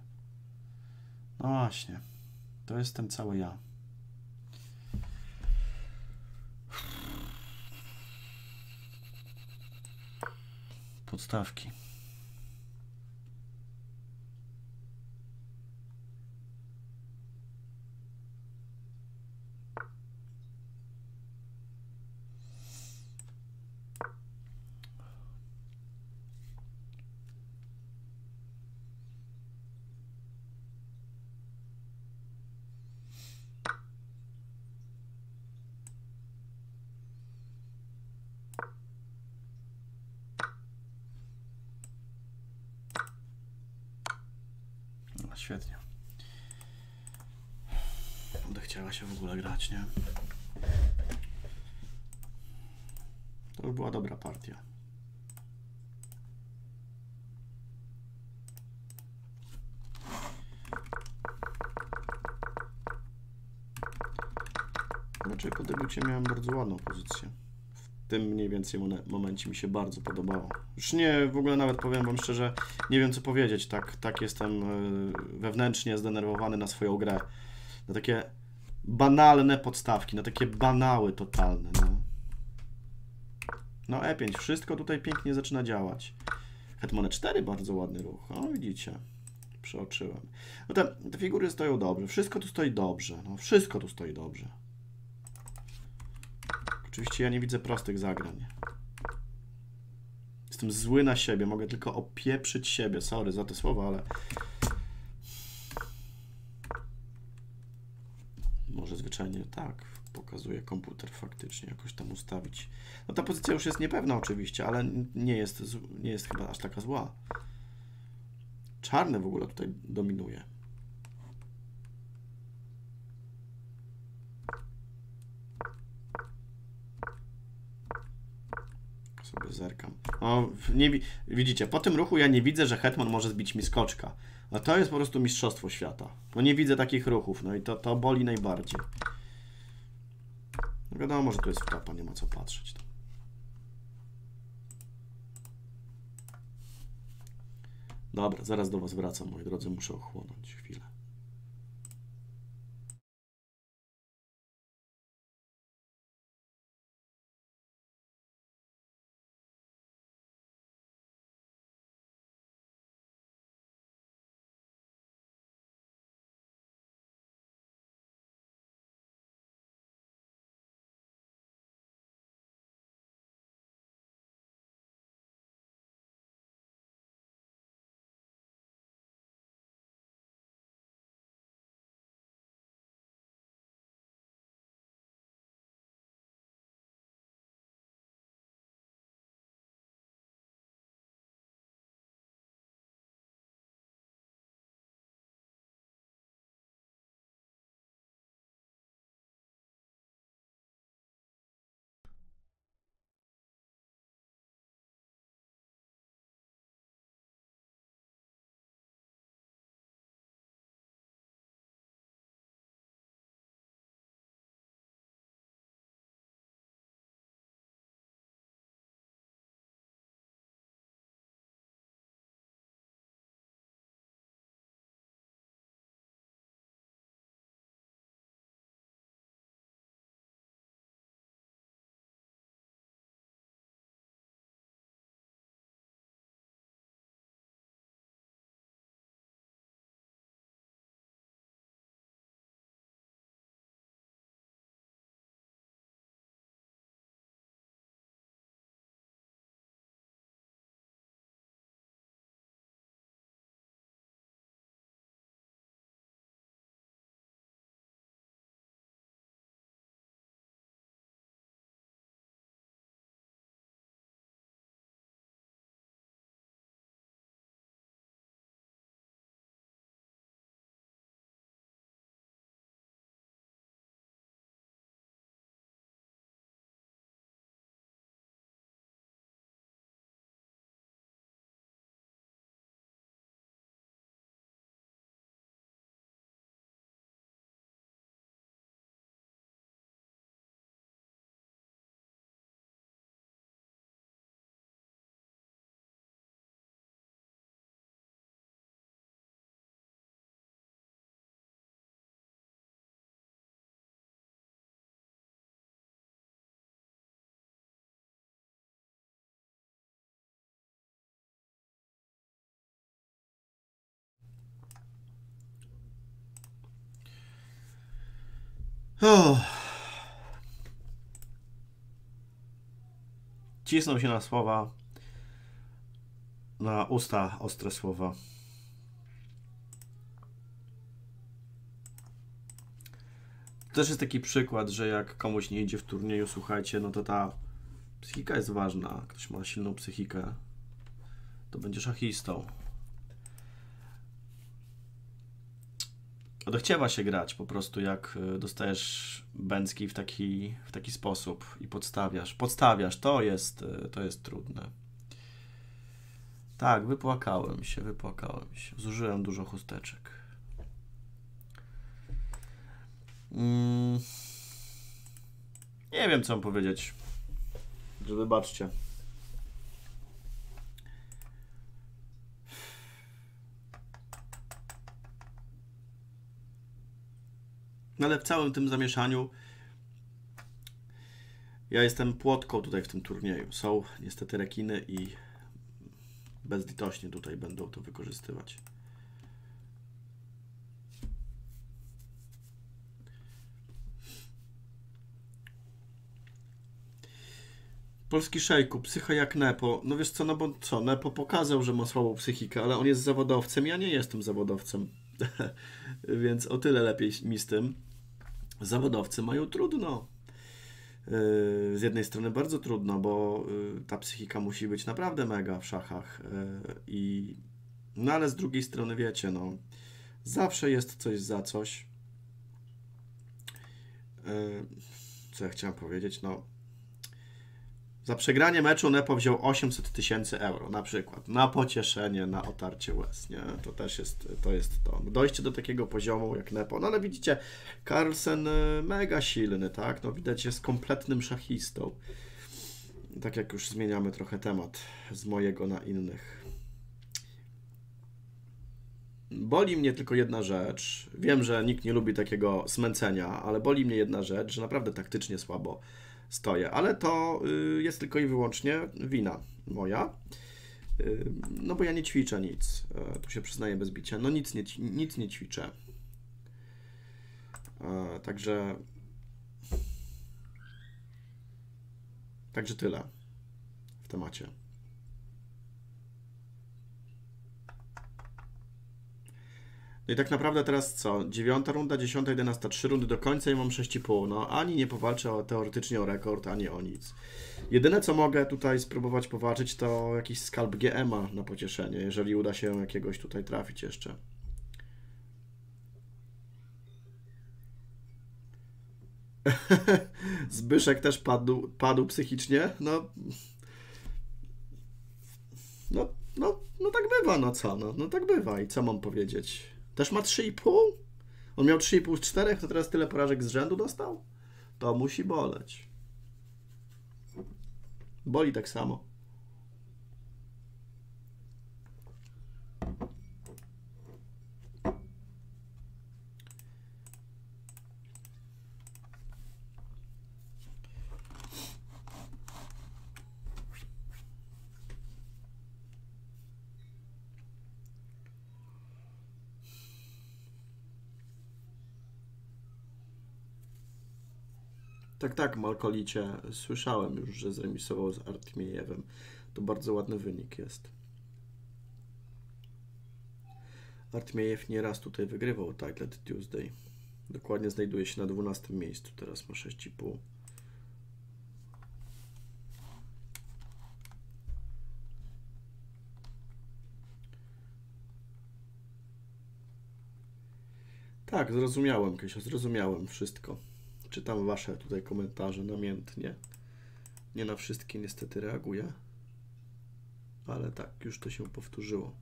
No właśnie. To jestem cały ja. Podstawki. świetnie. Będę chciała się w ogóle grać, nie? To już była dobra partia. Znaczy po debiucie miałem bardzo ładną pozycję. W tym mniej więcej momencie mi się bardzo podobało. Już nie, w ogóle nawet powiem wam szczerze, nie wiem co powiedzieć, tak, tak jestem wewnętrznie zdenerwowany na swoją grę. Na takie banalne podstawki, na takie banały totalne. No, no e pięć, wszystko tutaj pięknie zaczyna działać. Hetman e cztery, bardzo ładny ruch, no widzicie. Przeoczyłem. No te, te figury stoją dobrze, wszystko tu stoi dobrze, no wszystko tu stoi dobrze. Oczywiście ja nie widzę prostych zagrań. Jestem zły na siebie, mogę tylko opieprzyć siebie. Sorry za te słowa, ale... Może zwyczajnie tak pokazuje komputer faktycznie, jakoś tam ustawić. No ta pozycja już jest niepewna oczywiście, ale nie jest, nie jest chyba aż taka zła. Czarny w ogóle tutaj dominuje. Sobie zerkam. O, nie, widzicie, po tym ruchu ja nie widzę, że hetman może zbić mi skoczka. A to jest po prostu mistrzostwo świata. No nie widzę takich ruchów, no i to, to boli najbardziej. No wiadomo, że tu jest wtopa, nie ma co patrzeć. Dobra, zaraz do was wracam, moi drodzy, muszę ochłonąć chwilę. Oh. Cisną się na słowa, na usta ostre słowa. To też jest taki przykład, że jak komuś nie idzie w turnieju, słuchajcie, no to ta psychika jest ważna. Ktoś ma silną psychikę, to będzie szachistą. Odechciewa się grać po prostu, jak dostajesz bęcki w taki, w taki sposób i podstawiasz. Podstawiasz, to jest, to jest trudne. Tak, wypłakałem się, wypłakałem się. Zużyłem dużo chusteczek. Mm. Nie wiem, co mam powiedzieć. Że wybaczcie. No ale w całym tym zamieszaniu ja jestem płotką tutaj w tym turnieju. Są niestety rekiny i bezlitośnie tutaj będą to wykorzystywać. Polski szejku, psycha jak Nepo. No wiesz co, no bo co, Nepo pokazał, że ma słabą psychikę, ale on jest zawodowcem, ja nie jestem zawodowcem. Więc o tyle lepiej mi z tym. Zawodowcy mają trudno. Yy, z jednej strony bardzo trudno, bo yy, ta psychika musi być naprawdę mega w szachach. Yy, i, no ale z drugiej strony wiecie, no zawsze jest coś za coś. Yy, co ja chciałem powiedzieć, no za przegranie meczu Nepo wziął osiemset tysięcy euro, na przykład, na pocieszenie, na otarcie łez, nie? To też jest to. Jest to. Dojście do takiego poziomu jak Nepo. No ale widzicie, Carlsen mega silny, tak? No widać, jest kompletnym szachistą. Tak jak już zmieniamy trochę temat z mojego na innych. Boli mnie tylko jedna rzecz. Wiem, że nikt nie lubi takiego smęcenia, ale boli mnie jedna rzecz, że naprawdę taktycznie słabo stoję, ale to jest tylko i wyłącznie wina moja, no bo ja nie ćwiczę nic, tu się przyznaję bez bicia, no nic nie, nic nie ćwiczę, także także tyle w temacie. No i tak naprawdę teraz co? Dziewiąta runda, dziesiąta, jedenasta, trzy rundy do końca i mam sześć i pół. No ani nie powalczę o, teoretycznie o rekord, ani o nic. Jedyne co mogę tutaj spróbować powalczyć to jakiś skalp G M-a na pocieszenie, jeżeli uda się jakiegoś tutaj trafić jeszcze. Zbyszek też padł, padł psychicznie? No... No... No, no tak bywa, no co? No, no tak bywa i co mam powiedzieć? Też ma trzy i pół? On miał trzy i pół z czterech, to teraz tyle porażek z rzędu dostał? To musi boleć. Boli tak samo. Tak, tak, Malkolicie. Słyszałem już, że zremisował z Artmiejewem. To bardzo ładny wynik jest. Artmiejew nieraz tutaj wygrywał Titled Tuesday. Dokładnie znajduje się na dwunastym miejscu. Teraz ma sześć i pół. Tak, zrozumiałem, Krysia, zrozumiałem wszystko. Czytam wasze tutaj komentarze namiętnie. Nie na wszystkie niestety reaguję. Ale tak, już to się powtórzyło.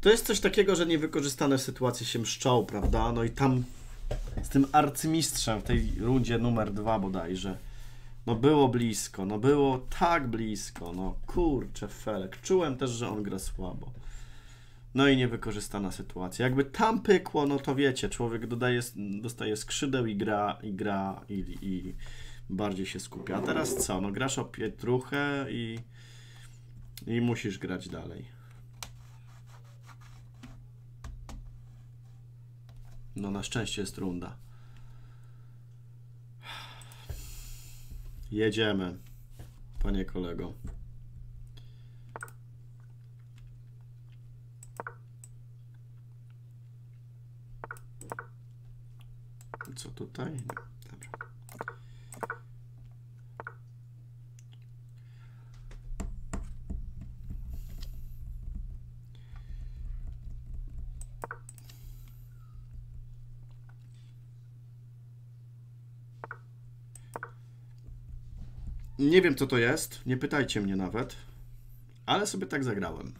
To jest coś takiego, że niewykorzystane sytuacje się mszczą, prawda? No i tam z tym arcymistrzem w tej rundzie numer dwa bodajże. No było blisko, no było tak blisko. No kurczę felek. Czułem też, że on gra słabo. No i niewykorzystana sytuacja. Jakby tam pykło, no to wiecie, człowiek dodaje, dostaje skrzydeł i gra, i gra, i, i bardziej się skupia. A teraz co? No grasz o pietruchę i, i musisz grać dalej. No na szczęście jest runda. Jedziemy, panie kolego. Co tutaj? Dobra. Nie wiem, co to jest, nie pytajcie mnie nawet, ale sobie tak zagrałem.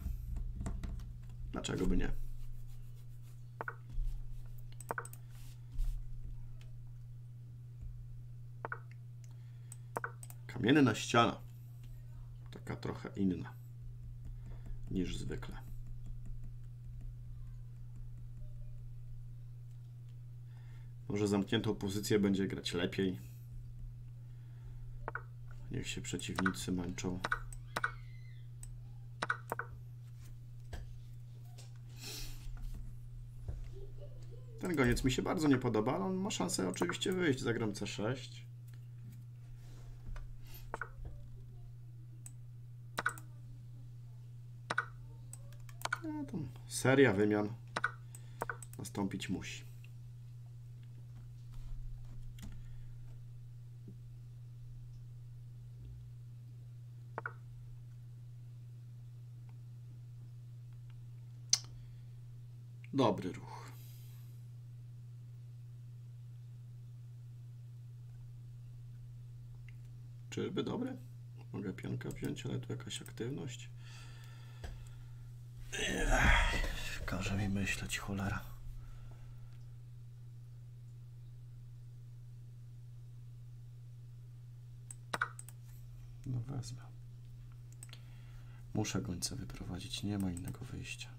Dlaczego by nie? Kamienna ściana. Taka trochę inna niż zwykle. Może zamkniętą pozycję będzie grać lepiej. Niech się przeciwnicy męczą. Ten goniec mi się bardzo nie podoba, ale on ma szansę oczywiście wyjść. Zagram C sześć. No, tam seria wymian nastąpić musi. Dobry ruch. Czyżby dobry? Mogę pionka wziąć, ale tu jakaś aktywność. Każe mi myśleć, cholera. No wezmę. Muszę gońca wyprowadzić, nie ma innego wyjścia.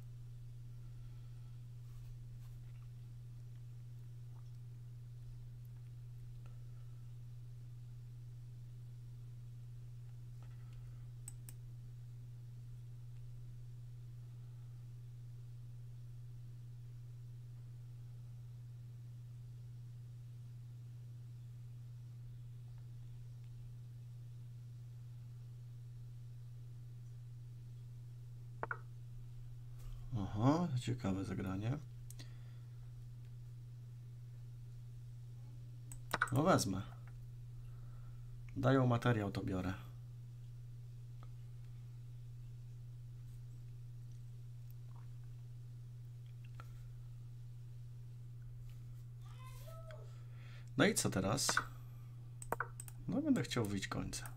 Aha, ciekawe zagranie. No wezmę. Dają materiał, to biorę. No i co teraz? No będę chciał wyjść końca.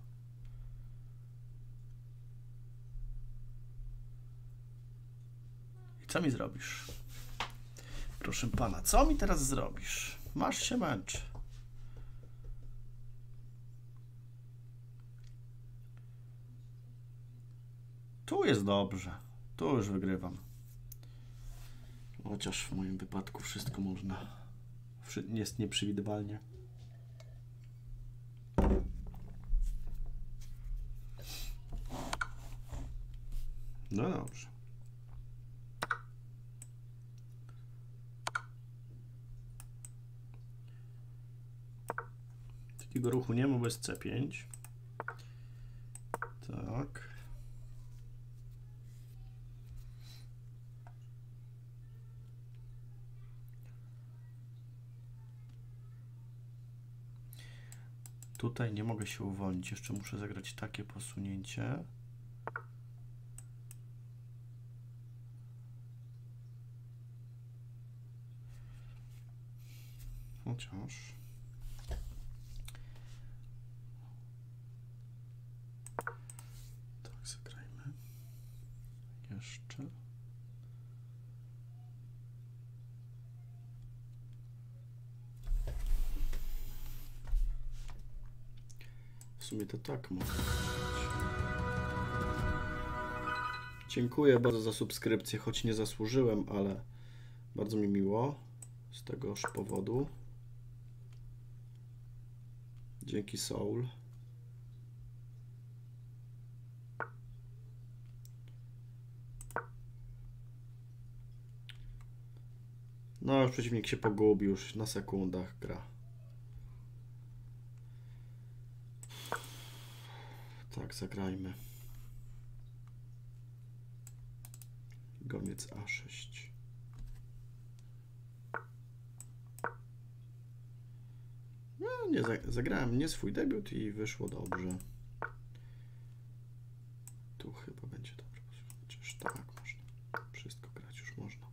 Co mi zrobisz? Proszę pana, co mi teraz zrobisz? Masz się męcz. Tu jest dobrze. Tu już wygrywam. Chociaż w moim wypadku wszystko można. Jest nieprzewidywalnie. No dobrze. Takiego ruchu nie ma, bez C pięć. Tak. Tutaj nie mogę się uwolnić. Jeszcze muszę zagrać takie posunięcie. Chociaż... Jeszcze. W sumie to tak mogę. Dziękuję bardzo za subskrypcję, choć nie zasłużyłem, ale bardzo mi miło z tegoż powodu. Dzięki Soul. No, już przeciwnik się pogubił, już na sekundach gra. Tak, zagrajmy. Goniec A sześć. No, nie, zagrałem nie swój debiut i wyszło dobrze. Tu chyba będzie dobrze. Chociaż tak, można. Wszystko grać już można.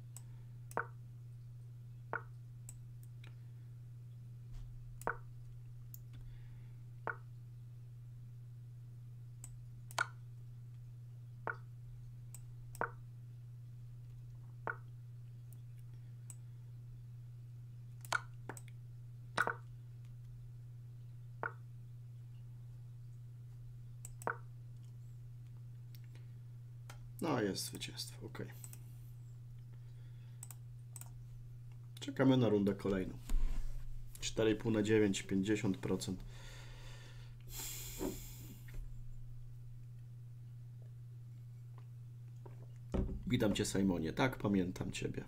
No, jest zwycięstwo, ok. Czekamy na rundę kolejną. cztery i pół na dziewięć, pięćdziesiąt procent. Witam Cię, Simonie. Tak, pamiętam Ciebie.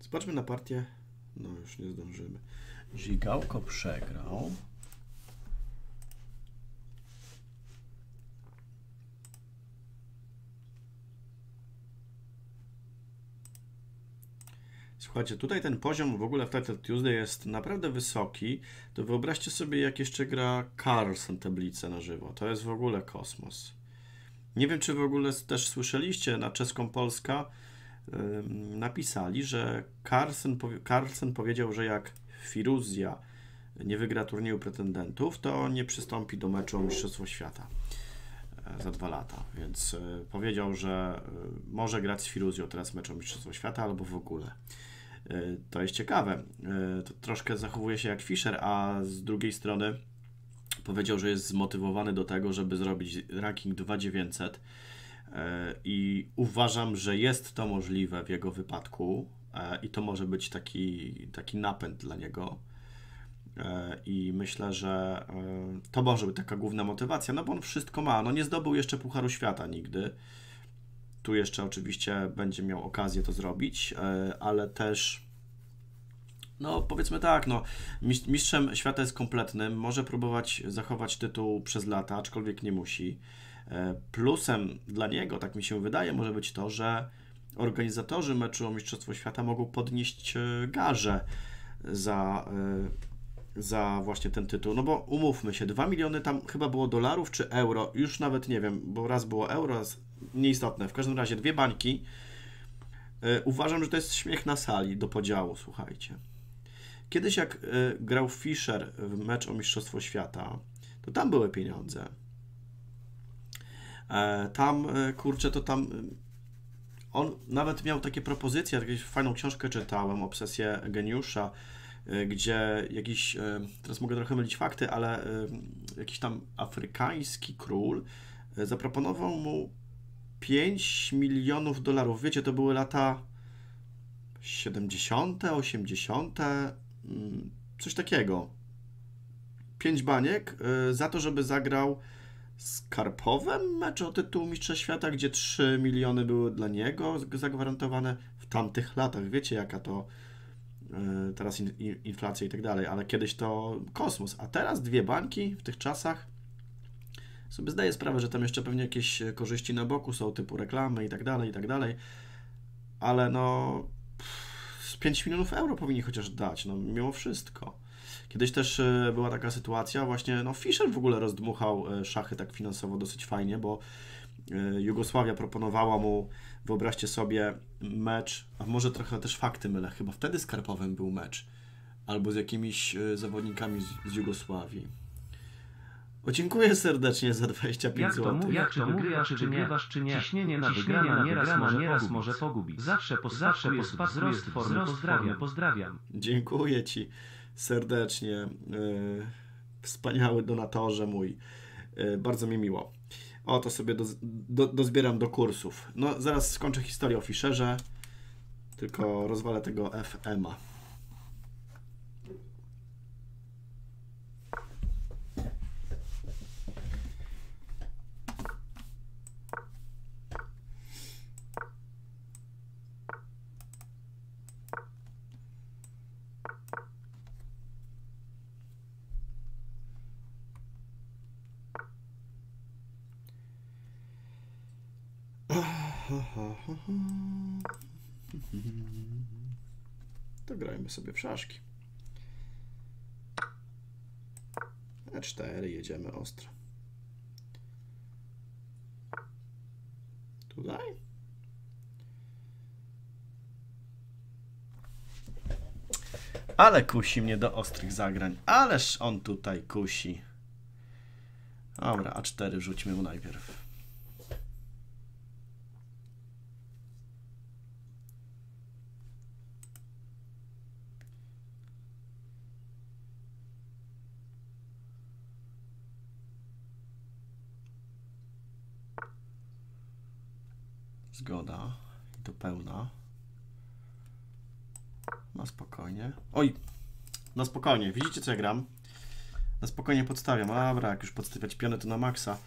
Zobaczmy na partię. No już nie zdążymy. Żigałko przegrał. Słuchajcie, tutaj ten poziom w ogóle w Title Tuesday jest naprawdę wysoki. To wyobraźcie sobie, jak jeszcze gra Carlsen tablicę na żywo. To jest w ogóle kosmos. Nie wiem, czy w ogóle też słyszeliście, na Czeską Polska napisali, że Carlsen, Carlsen powiedział, że jak Firuzja nie wygra turnieju pretendentów, to nie przystąpi do meczu o Mistrzostwo Świata za dwa lata, więc powiedział, że może grać z Firuzją teraz mecz o Mistrzostwo Świata albo w ogóle. To jest ciekawe. To troszkę zachowuje się jak Fischer, a z drugiej strony powiedział, że jest zmotywowany do tego, żeby zrobić ranking dwa tysiące dziewięćset. I uważam, że jest to możliwe w jego wypadku i to może być taki, taki napęd dla niego i myślę, że to może być taka główna motywacja, no bo on wszystko ma, no nie zdobył jeszcze Pucharu Świata nigdy, tu jeszcze oczywiście będzie miał okazję to zrobić, ale też no powiedzmy tak, no mistrzem świata jest kompletnym, może próbować zachować tytuł przez lata, aczkolwiek nie musi. Plusem dla niego, tak mi się wydaje, może być to, że organizatorzy meczu o Mistrzostwo Świata mogą podnieść garze za, za właśnie ten tytuł. No bo umówmy się, dwa miliony tam chyba było dolarów czy euro, już nawet nie wiem, bo raz było euro, raz nieistotne. W każdym razie dwie bańki. Uważam, że to jest śmiech na sali do podziału, słuchajcie. Kiedyś jak grał Fischer w mecz o Mistrzostwo Świata, to tam były pieniądze. Tam, kurczę, to tam on nawet miał takie propozycje, jakąś fajną książkę czytałem, Obsesję geniusza, gdzie jakiś, teraz mogę trochę mylić fakty, ale jakiś tam afrykański król zaproponował mu pięć milionów dolarów. Wiecie, to były lata siedemdziesiąte, osiemdziesiąte, coś takiego. pięć baniek za to, żeby zagrał z Karpowem mecz o tytuł Mistrza Świata, gdzie trzy miliony były dla niego zagwarantowane w tamtych latach. Wiecie, jaka to yy, teraz in, in, inflacja i tak dalej, ale kiedyś to kosmos, a teraz dwie bańki w tych czasach. Sobie zdaję sprawę, że tam jeszcze pewnie jakieś korzyści na boku są, typu reklamy i tak dalej, i tak dalej, ale no z pięć milionów euro powinni chociaż dać, no mimo wszystko. Kiedyś też była taka sytuacja, właśnie no Fischer w ogóle rozdmuchał szachy tak finansowo dosyć fajnie, bo Jugosławia proponowała mu, wyobraźcie sobie, mecz, a może trochę też fakty mylę, chyba wtedy z Karpowem był mecz, albo z jakimiś zawodnikami z, z Jugosławii. O, dziękuję serdecznie za dwadzieścia pięć złotych. Jak to wygrywasz, czy miewasz, czy nie? Ciśnienie na wygrana nieraz może pogubić. Zawsze po zawsze spadł wzrost formy. Pozdrawiam, pozdrawiam. Dziękuję Ci serdecznie, wspaniały donatorze mój, bardzo mi miło. O, to sobie do, do, dozbieram do kursów. No, zaraz skończę historię o Fischerze, tylko rozwalę tego F M a. To grajmy sobie w szaszki. e cztery, jedziemy ostro. Tutaj? Ale kusi mnie do ostrych zagrań. Ależ on tutaj kusi. Dobra, a cztery rzućmy mu najpierw. Zgoda. I to pełna. Na spokojnie. Oj! Na spokojnie. Widzicie, co ja gram? Na spokojnie podstawiam. Dobra, jak już podstawiać pionę, to na maksa.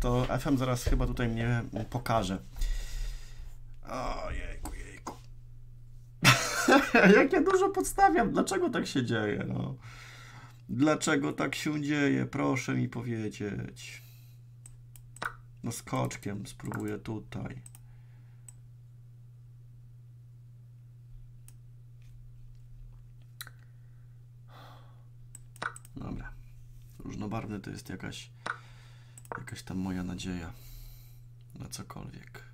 To F M zaraz chyba tutaj mnie pokaże. Ojejku, jejku. Jak ja dużo podstawiam. Dlaczego tak się dzieje? No? Dlaczego tak się dzieje? Proszę mi powiedzieć. No skoczkiem spróbuję tutaj. Dobra. Różnobarwny to jest jakaś, jakaś tam moja nadzieja na cokolwiek.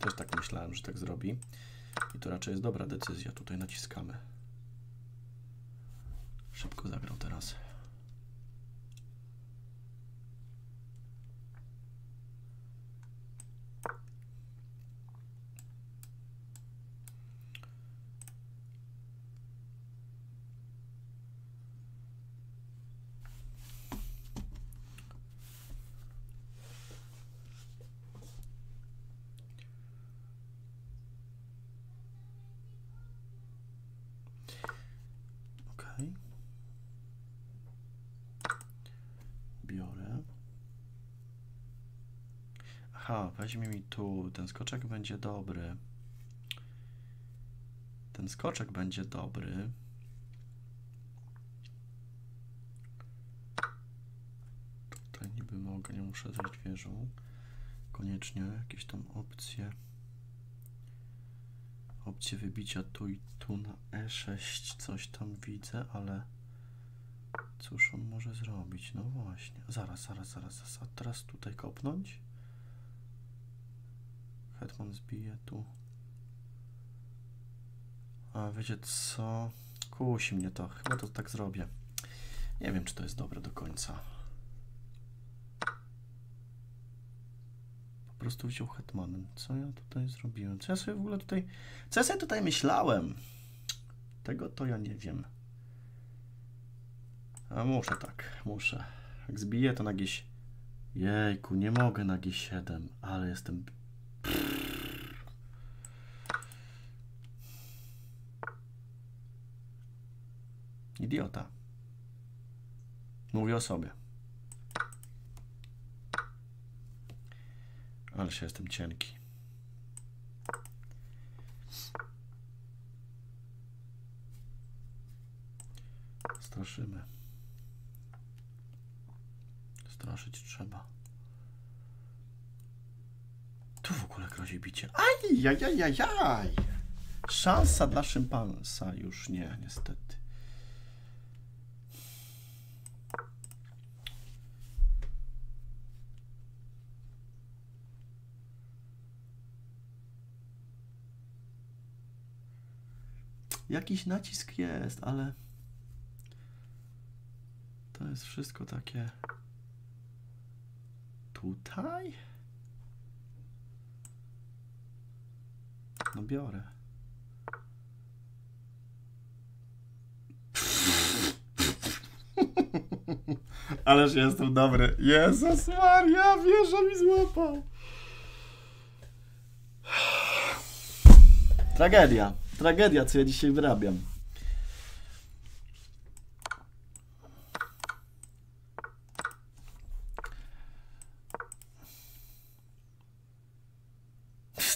Też tak myślałem, że tak zrobi. I to raczej jest dobra decyzja. Tutaj naciskamy. Szybko zagrał teraz. Biorę. Aha, weźmie mi tu. Ten skoczek będzie dobry. Ten skoczek będzie dobry. Tutaj niby mogę, nie muszę zejść wieżą. Koniecznie jakieś tam opcje. Opcje wybicia tu i tu na E sześć. Coś tam widzę, ale... Cóż on może zrobić? No właśnie. Zaraz, zaraz, zaraz, zaraz. A teraz tutaj kopnąć? Hetman zbije tu. A wiecie co? Kusi mnie to. Chyba to tak zrobię. Nie wiem, czy to jest dobre do końca. Po prostu wziął hetmanem. Co ja tutaj zrobiłem? Co ja sobie w ogóle tutaj... Co ja sobie tutaj myślałem? Tego to ja nie wiem. A muszę tak, muszę. Jak zbiję to na gdzieś... Jejku, nie mogę na G siedem, ale jestem... Idiota. Mówię o sobie. Ale się jestem cienki. Straszymy. Straszyć trzeba. Tu w ogóle grozi bicie. Aj, jaj, jaj, jaj, jaj. Szansa dla szympansa. Już nie, niestety. Jakiś nacisk jest, ale... To jest wszystko takie... Tutaj? No biorę. Ależ jestem dobry. Jezus Maria, wieża mi złapał. Tragedia. Tragedia, co ja dzisiaj wyrabiam.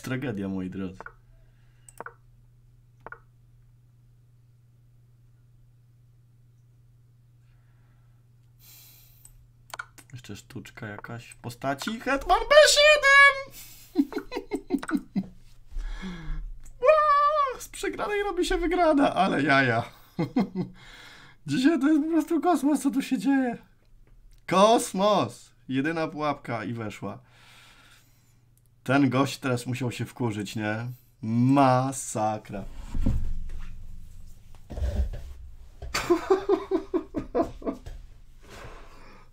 Tragedia, moi drodzy. Jeszcze sztuczka jakaś w postaci Hetman B siedem! Z przegranej robi się wygrana, ale jaja. Dzisiaj to jest po prostu kosmos, co tu się dzieje. Kosmos! Jedyna pułapka i weszła. Ten gość teraz musiał się wkurzyć, nie? Masakra.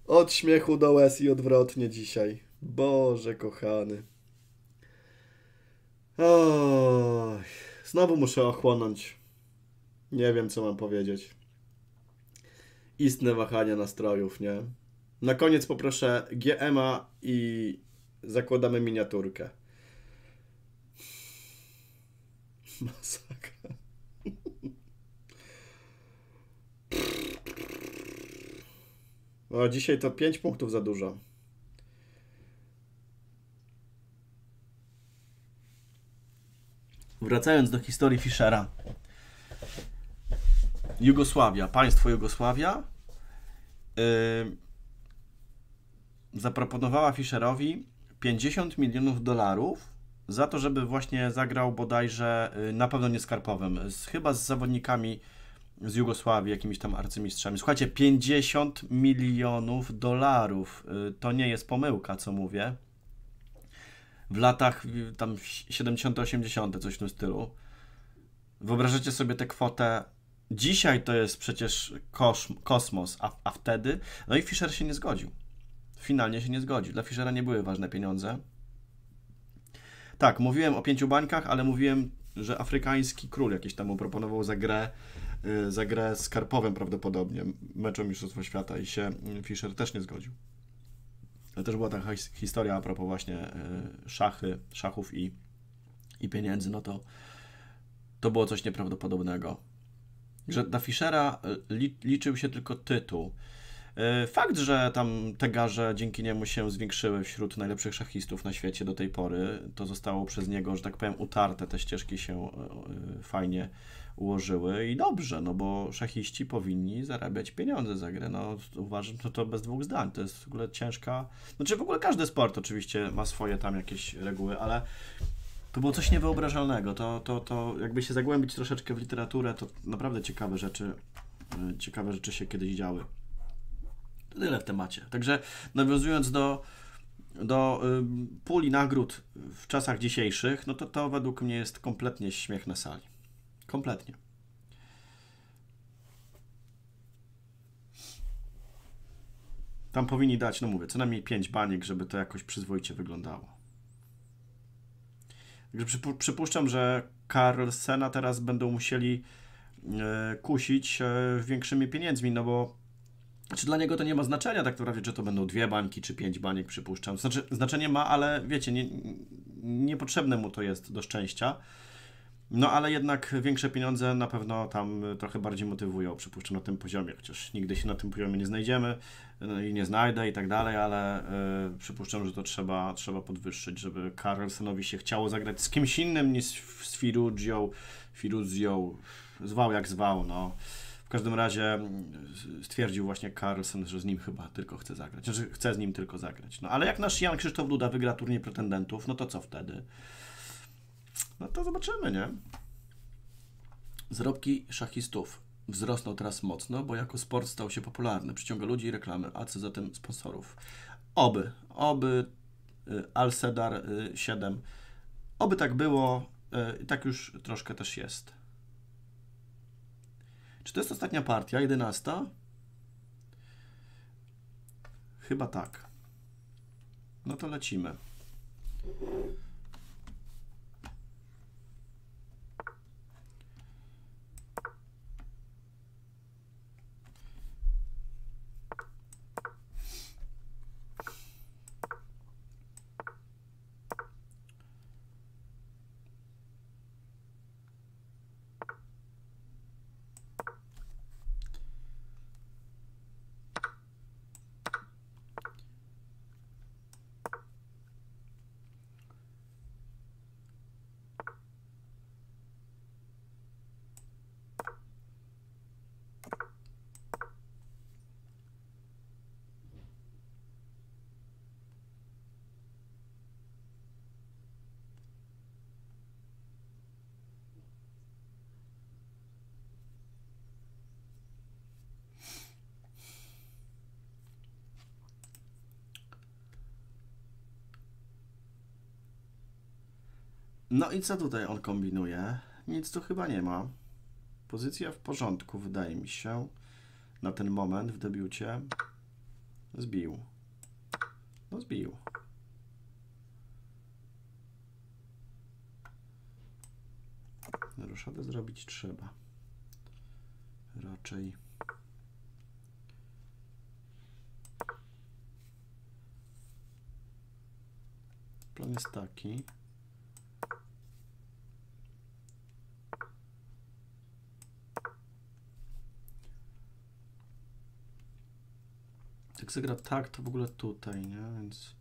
Od śmiechu do łez i odwrotnie dzisiaj. Boże kochany. Oj, znowu muszę ochłonąć. Nie wiem, co mam powiedzieć. Istne wahania nastrojów, nie? Na koniec poproszę G M a i zakładamy miniaturkę. Masakra. O, dzisiaj to pięć punktów za dużo. Wracając do historii Fischera. Jugosławia, państwo Jugosławia yy, zaproponowała Fischerowi pięćdziesiąt milionów dolarów za to, żeby właśnie zagrał bodajże yy, na pewno nie z Karpowem, z, chyba z zawodnikami z Jugosławii, jakimiś tam arcymistrzami. Słuchajcie, pięćdziesiąt milionów dolarów. Yy, to nie jest pomyłka, co mówię. W latach yy, tam siedemdziesiątych osiemdziesiątych, coś w tym stylu. Wyobrażacie sobie tę kwotę. Dzisiaj to jest przecież kosmos, a, a wtedy... No i Fischer się nie zgodził. Finalnie się nie zgodził. Dla Fischera nie były ważne pieniądze. Tak, mówiłem o pięciu bańkach, ale mówiłem, że afrykański król jakiś tam mu proponował za grę, za grę z Karpowem prawdopodobnie, meczem Mistrzostwa Świata, i się Fischer też nie zgodził. To też była taka historia a propos właśnie szachy, szachów i, i pieniędzy. No to, to było coś nieprawdopodobnego. Że dla Fischera liczył się tylko tytuł. Fakt, że tam te garze dzięki niemu się zwiększyły wśród najlepszych szachistów na świecie do tej pory, to zostało przez niego, że tak powiem, utarte, te ścieżki się fajnie ułożyły i dobrze, no bo szachiści powinni zarabiać pieniądze za grę. No uważam, to, to bez dwóch zdań, to jest w ogóle ciężka... Znaczy w ogóle każdy sport oczywiście ma swoje tam jakieś reguły, ale... To było coś niewyobrażalnego, to, to, to jakby się zagłębić troszeczkę w literaturę, to naprawdę ciekawe rzeczy, ciekawe rzeczy się kiedyś działy. To tyle w temacie. Także nawiązując do, do puli nagród w czasach dzisiejszych, no to to według mnie jest kompletnie śmiech na sali. Kompletnie. Tam powinni dać, no mówię, co najmniej pięć baniek, żeby to jakoś przyzwoicie wyglądało. Przypuszczam, że Carlsena teraz będą musieli kusić większymi pieniędzmi, no bo czy dla niego to nie ma znaczenia tak naprawdę, czy to będą dwie bańki, czy pięć baniek, przypuszczam. Znaczy, znaczenie ma, ale wiecie, nie, niepotrzebne mu to jest do szczęścia. No ale jednak większe pieniądze na pewno tam trochę bardziej motywują, przypuszczam, na tym poziomie, chociaż nigdy się na tym poziomie nie znajdziemy, no i nie znajdę i tak dalej, ale yy, przypuszczam, że to trzeba, trzeba podwyższyć, żeby Carlsenowi się chciało zagrać z kimś innym niż z Firuzią, Firuzją, zwał jak zwał, no. W każdym razie stwierdził właśnie Carlsen, że z nim chyba tylko chce zagrać, znaczy chce z nim tylko zagrać, no ale jak nasz Jan Krzysztof Duda wygra turniej pretendentów, no to co wtedy? No to zobaczymy, nie? Zarobki szachistów wzrosną teraz mocno, bo jako sport stał się popularny. Przyciąga ludzi i reklamy, a co zatem sponsorów. Oby, oby y, Alcedar y, siedem. Oby tak było, y, tak już troszkę też jest. Czy to jest ostatnia partia, jedenasta? Chyba tak. No to lecimy. No i co tutaj on kombinuje? Nic tu chyba nie ma. Pozycja w porządku, wydaje mi się. Na ten moment w debiucie. Zbił. No zbił. Ruszadę zrobić trzeba. Raczej. Plan jest taki. Jak zagra tak, to w ogóle tutaj, nie? Więc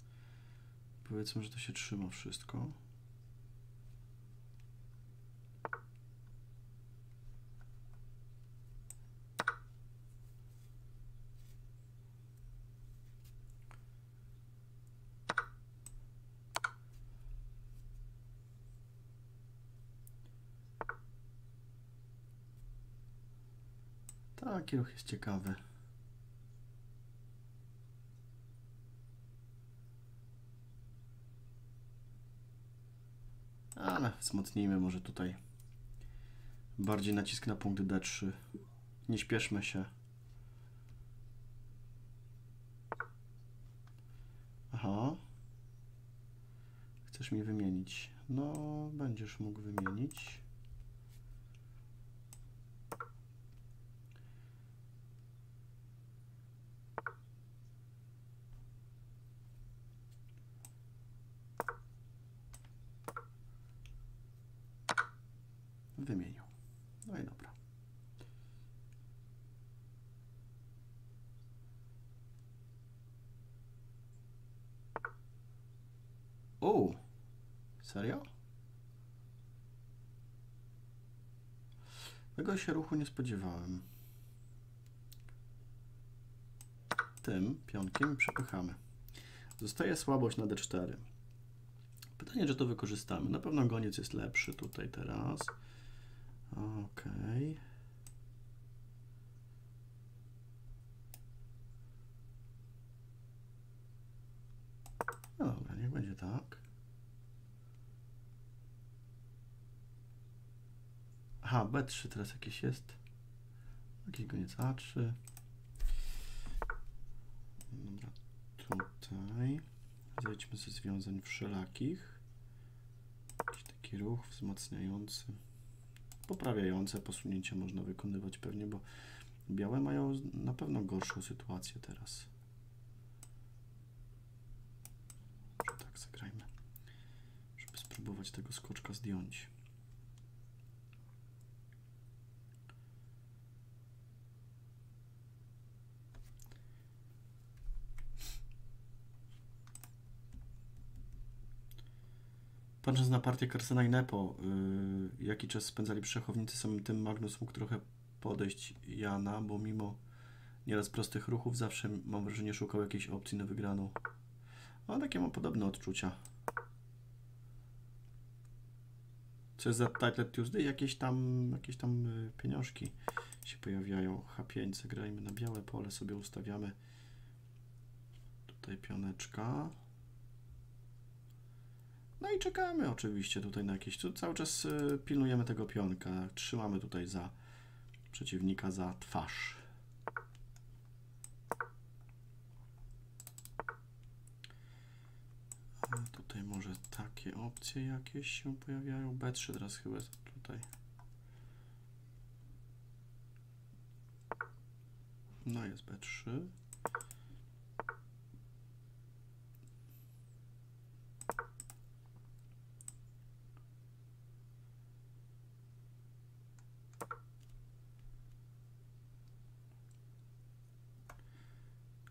powiedzmy, że to się trzyma wszystko. Taki ruch jest ciekawy. Ale wzmocnijmy może tutaj bardziej nacisk na punkt D trzy. Nie śpieszmy się. Aha. Chcesz mnie wymienić? No, będziesz mógł wymienić. Wymienił. No i dobra. O! Serio? Tego się ruchu nie spodziewałem. Tym pionkiem przepychamy. Zostaje słabość na D cztery. Pytanie, czy to wykorzystamy. Na pewno goniec jest lepszy tutaj teraz. Okej. No dobra, niech będzie tak. Aha, B trzy teraz jakiś jest. Jakiś goniec A trzy. Dobra, tutaj. Zejdźmy ze związań wszelakich. Jakiś taki ruch wzmacniający. Poprawiające posunięcie można wykonywać pewnie, bo białe mają na pewno gorszą sytuację teraz. Może tak zagrajmy, żeby spróbować tego skoczka zdjąć. Patrząc na partię Carsena i Nepo, yy, jaki czas spędzali przy szachownicy, samym tym Magnus mógł trochę podejść Jana, bo mimo nieraz prostych ruchów zawsze mam wrażenie szukał jakiejś opcji na wygraną. A takie mam podobne odczucia. Co jest za Title Tuesday? Jakieś tam, jakieś tam pieniążki się pojawiają. H pięć, zagrajmy na białe pole, sobie ustawiamy tutaj pioneczka. No i czekamy oczywiście tutaj na jakieś... Tu cały czas y, pilnujemy tego pionka. Trzymamy tutaj za przeciwnika, za twarz. A tutaj może takie opcje jakieś się pojawiają. B trzy teraz chyba jest tutaj. No jest B trzy.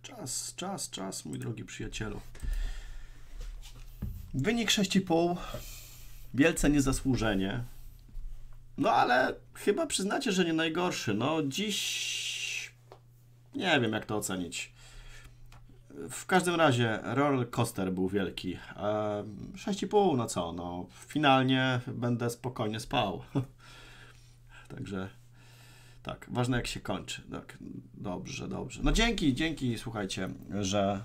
Czas, czas, czas, mój drogi przyjacielu. Wynik sześć i pół. Wielce niezasłużenie. No ale chyba przyznacie, że nie najgorszy. No dziś... Nie wiem, jak to ocenić. W każdym razie roller coaster był wielki. sześć i pół, no co? No, finalnie będę spokojnie spał. Także... Tak, ważne jak się kończy. Tak, dobrze, dobrze. No dzięki, dzięki, słuchajcie, że,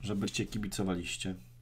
że byście kibicowaliście.